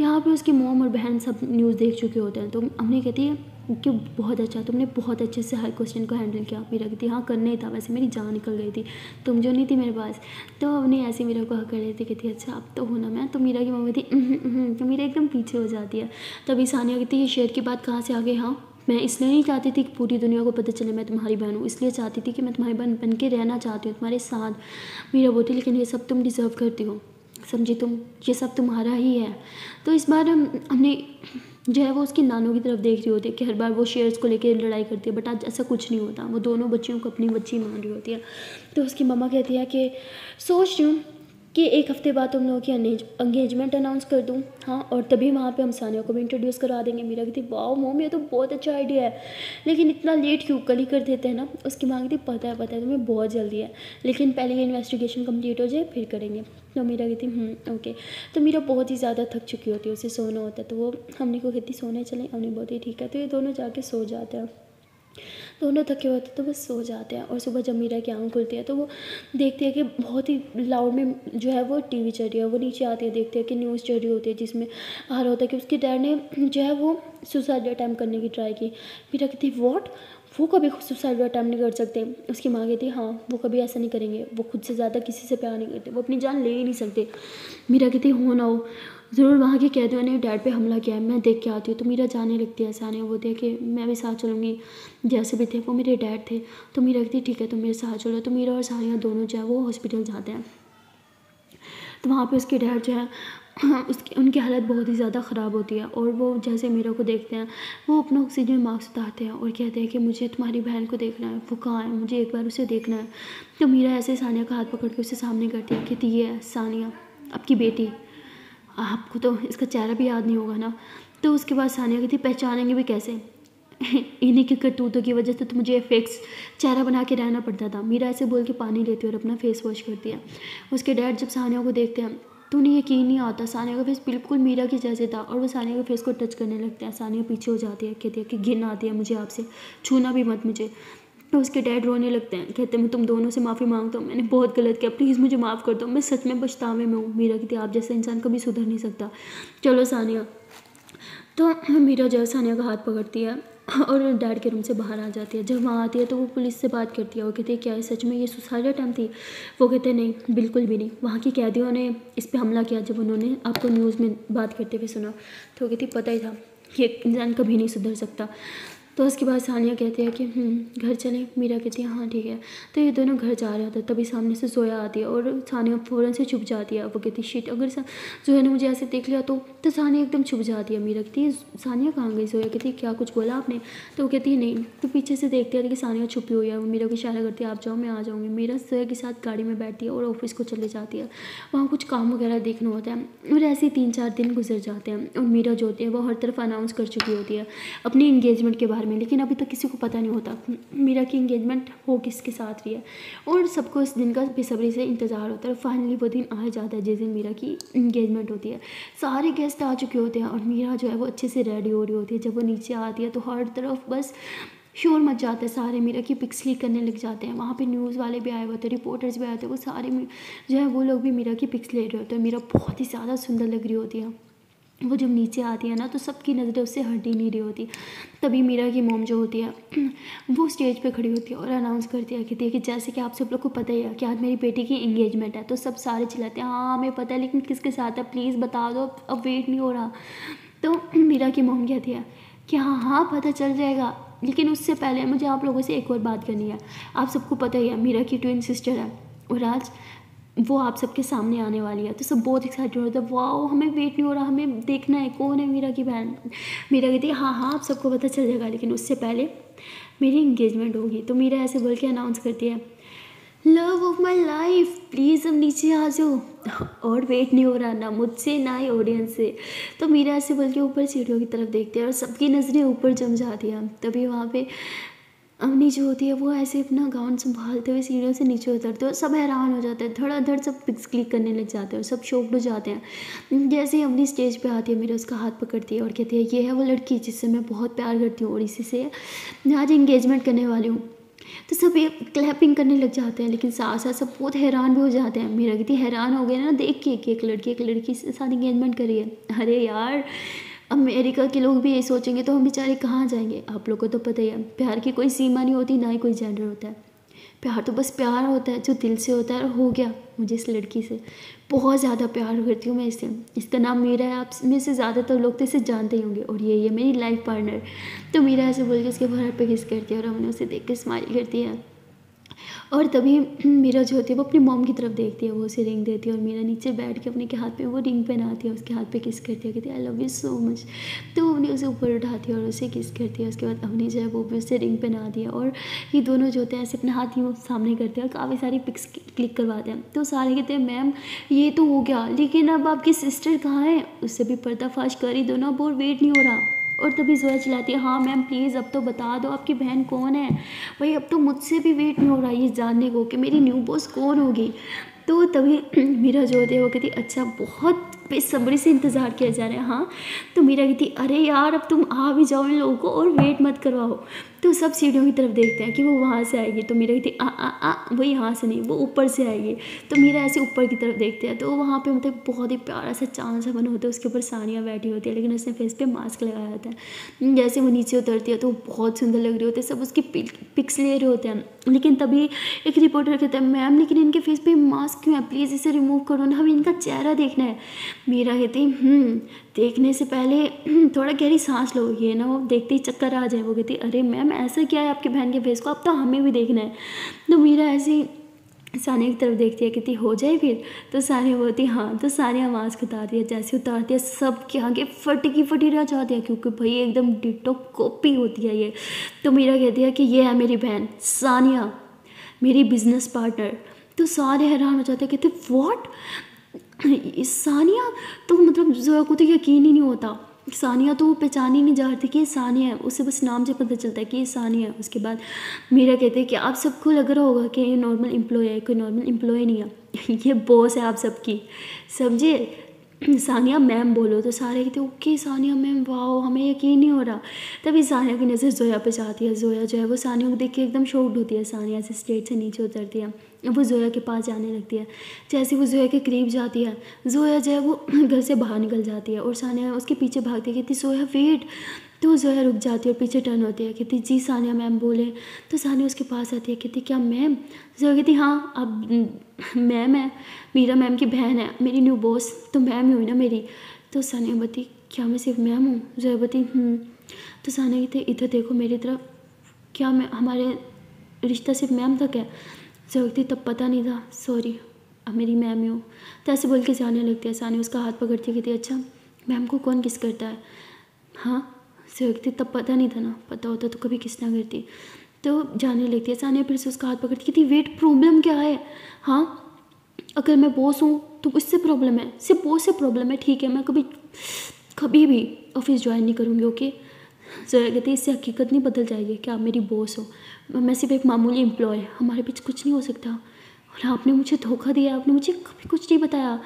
यहाँ पे उसकी मोम और बहन सब न्यूज़ देख चुके होते हैं। तो हमने कहती है कि बहुत अच्छा तुमने बहुत अच्छे से हर क्वेश्चन को हैंडल किया। मीरा कहती है हाँ करना ही था, वैसे मेरी जान निकल गई थी, तुम जो नहीं थी मेरे पास। तो हमने ऐसे मीरा को हक कर लेती, कहती अच्छा अब तो होना मैं। तो मीरा की मम्मी कहती तो मीरा एकदम पीछे हो जाती है। तभी सानिया कहती है शेयर की बात कहाँ से आ गई, हाँ मैं इसलिए नहीं चाहती थी कि पूरी दुनिया को पता चले मैं तुम्हारी बहन हूँ, इसलिए चाहती थी कि मैं तुम्हारी बहन बन के रहना चाहती हूँ तुम्हारे साथ। मीरा बोलती लेकिन ये सब तुम डिज़र्व करती हो। समझे तुम, ये सब तुम्हारा ही है। तो इस बार हम हमने जो है वो उसकी नानों की तरफ देख रही होती है कि हर बार वो शेयर्स को लेकर लड़ाई करती है, बट आज ऐसा कुछ नहीं होता, वो दोनों बच्चियों को अपनी बच्ची मान रही होती है। तो उसकी मम्मा कहती है कि सोच रही हूँ कि एक हफ़्ते बाद तुम लोगों की एंगेजमेंट अनाउंस कर दूँ, हाँ, और तभी वहाँ पे हम सानिया को भी इंट्रोड्यूस करवा देंगे। मीरा कहती वाह मम्मी ये तो बहुत अच्छा आइडिया है, लेकिन इतना लेट क्यों, कल ही कर देते हैं ना। उसकी माँ कहती पता है पता है तुम्हें बहुत जल्दी है, लेकिन पहले ये इन्वेस्टिगेशन कंप्लीट हो जाए फिर करेंगे। तो मीरा कहती ओके। तो मीरा बहुत ही ज़्यादा थक चुकी होती है, उसे सोना होता है, तो वो हमने को कहती सोने चलें, हमने बहुत ही ठीक है। तो ये दोनों जाके सो जाते हैं, दोनों थके होते तो बस सो जाते हैं। और सुबह जब मीरा की आँख खुलती है तो वो देखती है कि बहुत ही लाउड में जो है वो टीवी चल रही है। वो नीचे आती है, देखती है कि न्यूज़ चल रही होती है जिसमें आ रहा होता है कि उसके डैड ने जो है वो सुसाइड अटैम्प्ट करने की ट्राई की। मीरा कहती वॉट, वो कभी सुसाइड अटैम्प्ट नहीं कर सकते। उसकी माँ कहती हाँ वो कभी ऐसा नहीं करेंगे, वो खुद से ज़्यादा किसी से प्यार नहीं करते, वो अपनी जान ले ही नहीं सकते। मीरा कहती हो ना हो, ज़रूर वहाँ के कैदियों ने डैड पे हमला किया है, मैं देख के आती हूँ। तो मीरा जाने लगती है, सानिया बोलती है कि मैं भी साथ चलूँगी, जैसे भी थे वो मेरे डैड थे। तो मीरा कहती ठीक है तुम मेरे साथ चलो। तो मीरा और सानिया दोनों जो है वो हॉस्पिटल जाते हैं, तो वहाँ पे उसके डैड जो है उसकी उनकी हालत बहुत ही ज़्यादा ख़राब होती है। और वो जैसे मीरा को देखते हैं वो अपना ऑक्सीजन मास्क उतारते हैं और कहते हैं कि मुझे तुम्हारी बहन को देखना है, वो कहाँ है, मुझे एक बार उसे देखना है। तो मीरा ऐसे सानिया का हाथ पकड़ के उसे सामने करती है, कहती ये है सानिया आपकी बेटी, आपको तो इसका चेहरा भी याद नहीं होगा ना। तो उसके बाद सानिया कहती पहचानेंगे भी कैसे, इन्हीं की करतूतों की वजह से तो मुझे फिक्स चेहरा बना के रहना पड़ता था। मीरा ऐसे बोल के पानी लेती है और अपना फेस वॉश करती है। उसके डैड जब सानिया को देखते हैं तो उन्हें यकीन नहीं आता, सानिया का फेस बिल्कुल मीरा के जैसे था। और वो सानिया के फेस को टच करने लगता है, सानिया पीछे हो जाती है, कहती है कि घिन आती है मुझे आपसे, छूना भी मत मुझे। तो उसके डैड रोने लगते हैं, कहते हैं मैं तुम दोनों से माफ़ी मांगता हूँ, मैंने बहुत गलत किया, प्लीज़ मुझे माफ़ कर दो, मैं सच में पछतावे में हूँ। मीरा कहती है आप जैसा इंसान कभी सुधर नहीं सकता, चलो सानिया। तो मीरा जो है सानिया का हाथ पकड़ती है और डैड के रूम से बाहर आ जाती है। जब वहाँ आती है तो वो पुलिस से बात करती है, वो कहती है क्या है सच में ये सुसाइड अटैम्प्ट थी। वो कहते हैं नहीं बिल्कुल भी नहीं, वहाँ के कैदियों ने इस पर हमला किया जब उन्होंने आपको न्यूज़ में बात करते हुए सुना। तो वो कहती पता ही था ये इंसान कभी नहीं सुधर सकता। तो उसके बाद सानिया कहती है कि घर चलें, मीरा कहती है हाँ ठीक है। तो ये दोनों घर जा रहे होते हैं तभी सामने से जोया आती है और सानिया फ़ौरन से छुप जाती है। वो कहती है शिट अगर जोया ने मुझे ऐसे देख लिया तो तो सानिया एकदम छुप जाती है। मीरा कहती है सानिया कहाँ गई, जोया कहती है क्या कुछ बोला आपने। तो वो कहती है नहीं। तो पीछे से देखते हैं कि सानिया छुपी हुई है, मीरा को इशारा करती है आप जाओ मैं आ जाऊँगी। मीरा जोया के साथ गाड़ी में बैठती है और ऑफिस को चले जाती है, वहाँ कुछ काम वगैरह देखना होता है। और ऐसे ही तीन चार दिन गुजर जाते हैं और मीरा जो होती है वो हर तरफ अनाउंस कर चुकी होती है अपनी इंगेजमेंट के बारे में, लेकिन अभी तक किसी को पता नहीं होता मीरा की इंगेजमेंट हो किसके साथ रही है। और सबको इस दिन का बेसब्री से इंतज़ार होता है। फाइनली वो दिन आ जाता है जिस दिन मीरा की इंगेजमेंट होती है। सारे गेस्ट आ चुके होते हैं और मीरा जो है वो अच्छे से रेडी हो रही होती है। जब वो नीचे आती है तो हर तरफ बस शोर मच जाता है, सारे मीरा की पिक्स लीक करने लग जाते हैं। वहाँ पे न्यूज़ वाले भी आए हुए होते हैं, रिपोर्टर्स भी आए होते हैं, वो सारे जो है वो लोग भी मीरा की पिक्स ले रहे होते हैं। मीरा बहुत ही ज़्यादा सुंदर लग रही होती है। वो जब नीचे आती है ना तो सबकी नज़रें उससे हट ही नहीं रही होती। तभी मीरा की मोम जो होती है वो स्टेज पे खड़ी होती है और अनाउंस करती है, कहती है कि जैसे कि आप सब लोग को पता ही है कि आज मेरी बेटी की इंगेजमेंट है। तो सब सारे चिल्लाते हैं हाँ हमें पता है, लेकिन किसके साथ है प्लीज़ बता दो, अब वेट नहीं हो रहा। तो मीरा की मोम कहती है कि हाँ हाँ पता चल जाएगा, लेकिन उससे पहले मुझे आप लोगों से एक और बात करनी है। आप सबको पता ही है मीरा की ट्विन सिस्टर है और आज वो आप सबके सामने आने वाली है। तो सब बहुत एक्साइटेड होता है, वाओ हमें वेट नहीं हो रहा, हमें देखना है कौन है मीरा की बहन। मीरा कहती है हाँ हाँ आप सबको पता चल जाएगा, लेकिन उससे पहले मेरी इंगेजमेंट होगी। तो मीरा ऐसे बोल के अनाउंस करती है love of my life please अब नीचे आ जाओ, और वेट नहीं हो रहा ना मुझसे ना ही ऑडियंस से। तो मीरा ऐसे बोल के ऊपर सीढ़ियों की तरफ देखते हैं और सबकी नज़रें ऊपर जम जाती हैं। तभी वहाँ पर अवनी जो होती है वो ऐसे अपना गाउन संभालते हुए सीढ़ियों से नीचे उतरते हैं और सब हैरान हो जाते हैं, धड़ाधड़ सब पिक्स क्लिक करने लग जाते हैं और सब शॉक्ड हो जाते हैं। जैसे ही अवनी स्टेज पे आती है मीरा उसका हाथ पकड़ती है और कहती है ये है वो लड़की जिससे मैं बहुत प्यार करती हूँ और इसी से आज इंगेजमेंट करने वाली हूँ। तो सब ये क्लैपिंग करने लग जाते हैं, लेकिन साथ साथ सब बहुत हैरान भी हो जाते हैं। मीरा कहती है हैरान हो गए ना देख के कि एक लड़की एक लड़की के साथ इंगेजमेंट करी है, अरे यार अमेरिका के लोग भी ये सोचेंगे तो हम बेचारे कहाँ जाएंगे। आप लोगों को तो पता ही है प्यार की कोई सीमा नहीं होती, ना ही कोई जेंडर होता है, प्यार तो बस प्यार होता है जो दिल से होता है। और हो गया, मुझे इस लड़की से बहुत ज़्यादा प्यार करती हूँ मैं इससे। इसका नाम मीरा है, आप में से ज़्यादातर लोग तो इसे जानते ही होंगे और यही है मेरी लाइफ पार्टनर। तो मीरा ऐसे बोल के उसके घर पर किस करती है और हमने उसे देख के स्माइल करती है। और तभी मीरा जो होती है वो अपनी मॉम की तरफ देखती है, वो उसे रिंग देती है और मीरा नीचे बैठ के अपने के हाथ पे वो रिंग पहनाती है, उसके हाथ पे किस करती है, कहती है I love you so much. तो अवनी उसे ऊपर उठाती है और उसे किस करती है। उसके बाद अवनी जो है वो भी उसे रिंग पहना दिया और ये दोनों जो होते हैं ऐसे अपने हाथ ही सामने करते हैं और काफ़ी सारी पिक्स क्लिक करवाते हैं। तो सारे कहते हैं मैम ये तो हो गया, लेकिन अब आपकी सिस्टर कहाँ है, उससे भी पर्दाफाश कर ही दो ना, बोर वेट नहीं हो रहा। और तभी जोया चिल्लाती है हाँ मैम प्लीज़ अब तो बता दो आपकी बहन कौन है, भाई अब तो मुझसे भी वेट नहीं हो रहा ये जानने को कि मेरी न्यू बॉस कौन होगी। तो तभी मीरा जो होती है वो कहती अच्छा बहुत बेसब्री से इंतज़ार किया जा रहा है। हाँ तो मीरा कहती अरे यार अब तुम आ भी जाओ इन लोगों को और वेट मत करवाओ। तो सब सीढ़ियों की तरफ देखते हैं कि वो वहाँ से आएगी। तो मीरा कहती आ आ आ वो यहाँ से नहीं, वो ऊपर से आएगी। तो मीरा ऐसे ऊपर की तरफ देखते हैं तो वहाँ पे मतलब बहुत ही प्यारा सा चांद सा बना होता है, उसके ऊपर सानिया बैठी होती है लेकिन उसने फेस पे मास्क लगाया होता है। जैसे वो नीचे उतरती है तो बहुत सुंदर लग रही होती है, सब उसकी पिक्स ले रहे होते हैं। लेकिन तभी एक रिपोर्टर कहता है मैम लेकिन इनके फेस पर मास्क क्यों है, प्लीज़ इसे रिमूव करो ना, हमें इनका चेहरा देखना है। मीरा कहती देखने से पहले थोड़ा गहरी सांस लो, ये ना वो देखते ही चक्कर आ जाए। वो कहती अरे मैम ऐसा क्या है आपकी बहन के फेस को, अब तो हमें भी देखना है। तो मीरा ऐसे सानिया की तरफ देखती है कहती हो जाए फिर। तो सानिया बोलती हाँ। तो सानिया मास्क उतारती है, जैसे उतारती है सबके आगे फटी की फटी रह जाती है क्योंकि भाई एकदम डिटो कॉपी होती है ये। तो मीरा कहती है कि ये है मेरी बहन सानिया, मेरी बिजनेस पार्टनर। तो सारे हैरान हो जाते हैं, कहते वॉट सानिया। तो मतलब जोया को तो यकीन ही नहीं होता, सानिया तो वो पहचानी नहीं जा रही थी कि ये सानिया है, उसे बस नाम से पता चलता है कि ये सानिया है। उसके बाद मीरा कहते हैं कि आप सबको लग रहा होगा कि ये नॉर्मल एम्प्लॉय है, कोई नॉर्मल एम्प्लॉय नहीं है, ये बॉस है आप सबकी, समझे, सानिया मैम बोलो। तो सारे कहते ओके सानिया मैम, वाओ हमें यकीन नहीं हो रहा। तभी सानिया की नज़र जोया पे जाती है, जोया जो है वो सानिया को देख के एकदम शॉक्ड होती है। सानिया से स्टेज से नीचे उतरती है, वो जोया के पास जाने लगती है। जैसे वो जोया के करीब जाती है, जोया जो है वो घर से बाहर निकल जाती है और सानिया उसके पीछे भागती है, कहती जोया वेट। तो जोया रुक जाती है और पीछे टर्न होती है, कहती जी सानिया मैम बोले। तो सानिया उसके पास आती है, कहती क्या मैम, जोया कहती हाँ अब मैम है, मीरा मैम की बहन है, मेरी न्यू बॉस तो मैम ही हुई ना मेरी। तो सानिया बती क्या मैं सिर्फ मैम हूँ, जोया बती हूँ। तो सानिया कहती इधर देखो मेरी तरफ, क्या मैं हमारे रिश्ता सिर्फ मैम तक है, जोया कहती तब पता नहीं था, सॉरी अब मेरी मैम ही हूँ। तो ऐसे बोल के सानिया लगती है, सानिया उसका हाथ पकड़ती है, कहती अच्छा मैम को कौन किस करता है, हाँ जोया कहती तब पता नहीं था ना, पता होता तो कभी किस ना करती। तो जाने लगती है, सानिया फिर से उसका हाथ पकड़ती थी, वेट प्रॉब्लम क्या है, हाँ अगर मैं बॉस हूँ तो उससे प्रॉब्लम है, सिर्फ बॉस से प्रॉब्लम है, ठीक है मैं कभी कभी भी ऑफिस ज्वाइन नहीं करूँगी, ओके। जोया कहती है इससे हकीकत नहीं बदल जाएगी कि आप मेरी बॉस हो, मैं सिर्फ एक मामूली एम्प्लॉय, हमारे बीच कुछ नहीं हो सकता। और आपने मुझे धोखा दिया, आपने मुझे कभी कुछ नहीं बताया,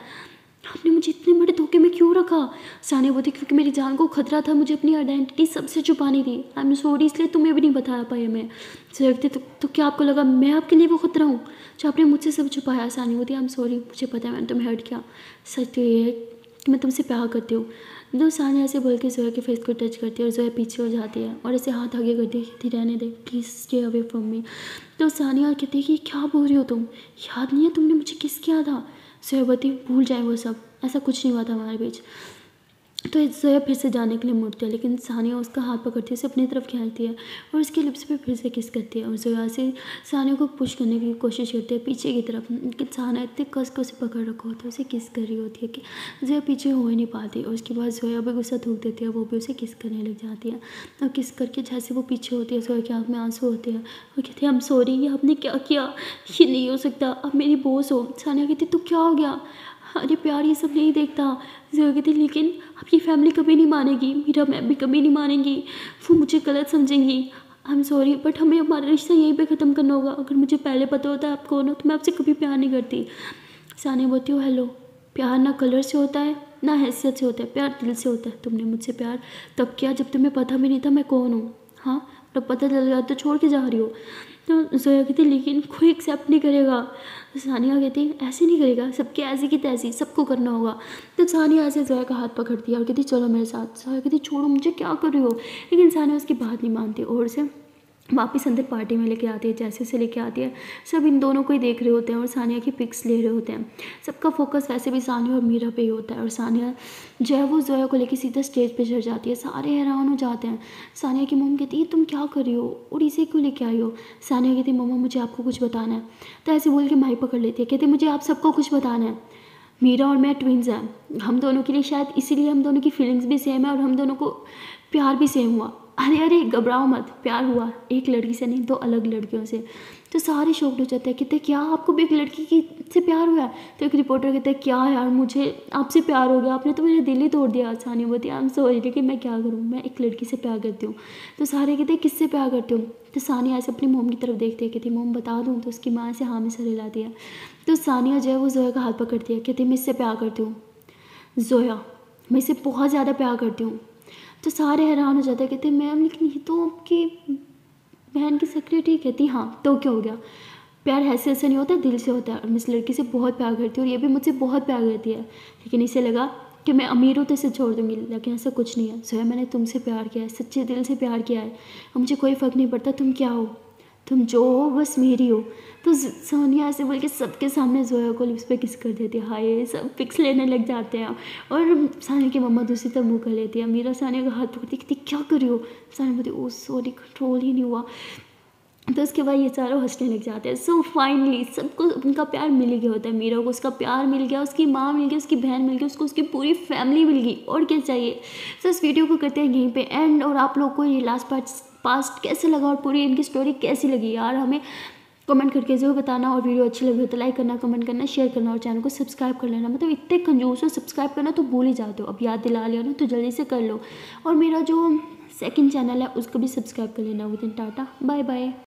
आपने मुझे इतने बड़े धोखे में क्यों रखा। सानिया बोलती क्योंकि मेरी जान को खतरा था, मुझे अपनी आइडेंटिटी सबसे छुपानी थी, आई एम सॉरी इसलिए तुम्हें भी नहीं बता पाई मैं। जोया कहती तो क्या आपको लगा मैं आपके लिए वो खतरा हूँ जो आपने मुझसे सब छुपाया। सानिया बोलती आई एम सॉरी, मुझे पता है मैंने तुम्हें हर्ट किया, सच तो ये है कि मैं तुमसे प्यार करती हूँ। दो सानिया ऐसे बोल के जोया के फेस को टच करती है और जोया पीछे हो जाती है और ऐसे हाथ आगे करती है, कहती रहने दे please stay away from me. तो सानिया कहती है कि क्या बोल रही हो तुम, याद नहीं है तुमने मुझे किस किया था। जोया बोलती भूल जाए वो सब, ऐसा कुछ नहीं हुआ था हमारे बीच। तो जोया फिर से जाने के लिए मुड़ती है लेकिन सानिया उसका हाथ पकड़ती है, उसे अपनी तरफ खींचती है और उसके लिप्स पे फिर से किस करती है और जोया से सानिया को पुश करने की कोशिश करती है पीछे की तरफ, लेकिन सानिया इतने कस के उसे पकड़ रखा होता है, उसे किस कर रही होती है कि जोया पीछे हो ही नहीं पाती। और उसके बाद जोया भी गुस्सा थूक देती है, वो भी उसे किस करने लग जाती है और किस करके जैसे वो पीछे होती है जोया की आँख में आंसू होते हैं और कहती है आई एम सॉरी, ये आपने क्या किया, ये नहीं हो सकता, अब मेरी बॉस हो। सानिया कहती तो क्या हो गया, अरे प्यार ये सब नहीं देखता। जोया कहती लेकिन आपकी फैमिली कभी नहीं मानेगी, मीरा मैम भी कभी नहीं मानेंगी, वो मुझे गलत समझेंगी, आई एम सॉरी बट हमें हमारा रिश्ता यहीं पे ख़त्म करना होगा, अगर मुझे पहले पता होता है आप कौन हो तो मैं आपसे कभी प्यार नहीं करती। सानिया बोलती हो हेलो, प्यार ना कलर से होता है ना हैसियत से होता है, प्यार दिल से होता है, तुमने मुझसे प्यार तब किया जब तुम्हें पता भी नहीं था मैं कौन हूँ, हाँ तब पता चल गया तो छोड़ के जा रही हो। तो जोया कहती लेकिन कोई एक्सेप्ट नहीं करेगा। तो सानिया कहती ऐसे नहीं करेगा, सबके ऐसी की तैसी, सबको करना होगा। तो सानिया ऐसे जोया का हाथ पकड़ती है और कहती चलो मेरे साथ। जोया कहती छोड़ो मुझे, क्या कर रही हो, लेकिन सानिया उसकी बात नहीं मानती और उसे वापस अंदर पार्टी में लेके आती है, जैसे से लेके आती है। सब इन दोनों को ही देख रहे होते हैं और सानिया की पिक्स ले रहे होते हैं। सबका फोकस वैसे भी सानिया और मीरा पे ही होता है और सानिया जो है वो जोया को लेके सीधा स्टेज पे चढ़ जाती है। सारे हैरान हो जाते हैं। सानिया की मम्मी कहती है तुम क्या कर रही हो और इसे क्यों लेके आई हो। सानिया कहती है मम्मा मुझे आपको कुछ बताना है। तो ऐसे बोल के माही पकड़ लेती है, कहती मुझे आप सबको कुछ बताना है। मीरा और मैं ट्विंस हैं, हम दोनों के लिए शायद इसीलिए हम दोनों की फीलिंग्स भी सेम है और हम दोनों को प्यार भी सेम हुआ। अरे अरे घबराओ मत, प्यार हुआ एक लड़की से नहीं दो अलग लड़कियों से। तो सारे शॉक्ड हो जाते हैं, कहते क्या आपको भी एक लड़की की से प्यार हुआ। तो एक रिपोर्टर कहता है क्या यार मुझे आपसे प्यार हो गया, आपने तो मेरा दिल ही तोड़ दिया। आसानी होती है, आई एम सॉरी लेकिन मैं क्या करूँ, मैं एक लड़की से प्यार करती हूँ। तो सारे कहते हैं किससे प्यार करती हूँ। तो सानिया ऐसे अपनी मोम की तरफ देखती है, कहती मोम बता दूँ। तो उसकी माँ से हाँ में सर हिलाती है। तो सानिया जो है वो जोया का हाथ पकड़ती है, कहती मैं इससे प्यार करती हूँ जोया, मैं इससे बहुत ज़्यादा प्यार करती हूँ। तो सारे हैरान हो जाते हैं, कहते मैम लेकिन ये तो आपकी बहन की सेक्रेटरी। कहती हाँ तो क्या हो गया, प्यार ऐसे ऐसे नहीं होता, दिल से होता है और मैं इस लड़की से बहुत प्यार करती हूँ और ये भी मुझसे बहुत प्यार करती है। लेकिन इसे लगा कि मैं अमीर हूँ तो इसे छोड़ दूँगी, लेकिन ऐसा कुछ नहीं है। सोया मैंने तुमसे प्यार किया है, सच्चे दिल से प्यार किया है और मुझे कोई फ़र्क नहीं पड़ता तुम क्या हो, तुम जो हो बस मेरी हो। तो सानिया ऐसे बोल के सबके सामने जोया को लिप्स पे किस कर देती है। हाय सब पिक्स लेने लग जाते हैं और सानिया की मम्मा दूसरी तरफ मुँह कर लेती है। मीरा सानिया का हाथ पकड़ती, कहती क्या कर रही हो। सानिया बोलती ओ सॉरी कंट्रोल ही नहीं हुआ। तो उसके बाद ये चारों हंसने लग जाते हैं। सो फाइनली सबको उनका प्यार मिल गया होता है। मीरा को उसका प्यार मिल गया, उसकी माँ मिल गई, उसकी बहन मिल गई, उसको उसकी पूरी फैमिली मिल गई। और क्या चाहिए। सो इस वीडियो को करते हैं यहीं पे एंड। और आप लोग को ये लास्ट पार्ट पास्ट कैसे लगा और पूरी इनकी स्टोरी कैसी लगी यार, हमें कमेंट करके जरूर बताना। और वीडियो अच्छी लगी हो तो लाइक करना, कमेंट करना, शेयर करना और चैनल को सब्सक्राइब कर लेना। मतलब इतने कंजूस हो, सब्सक्राइब करना तो भूल ही जाते हो। अब याद दिला लिया ना तो जल्दी से कर लो। और मेरा जो सेकंड चैनल है उसको भी सब्सक्राइब कर लेना। With in tata bye bye.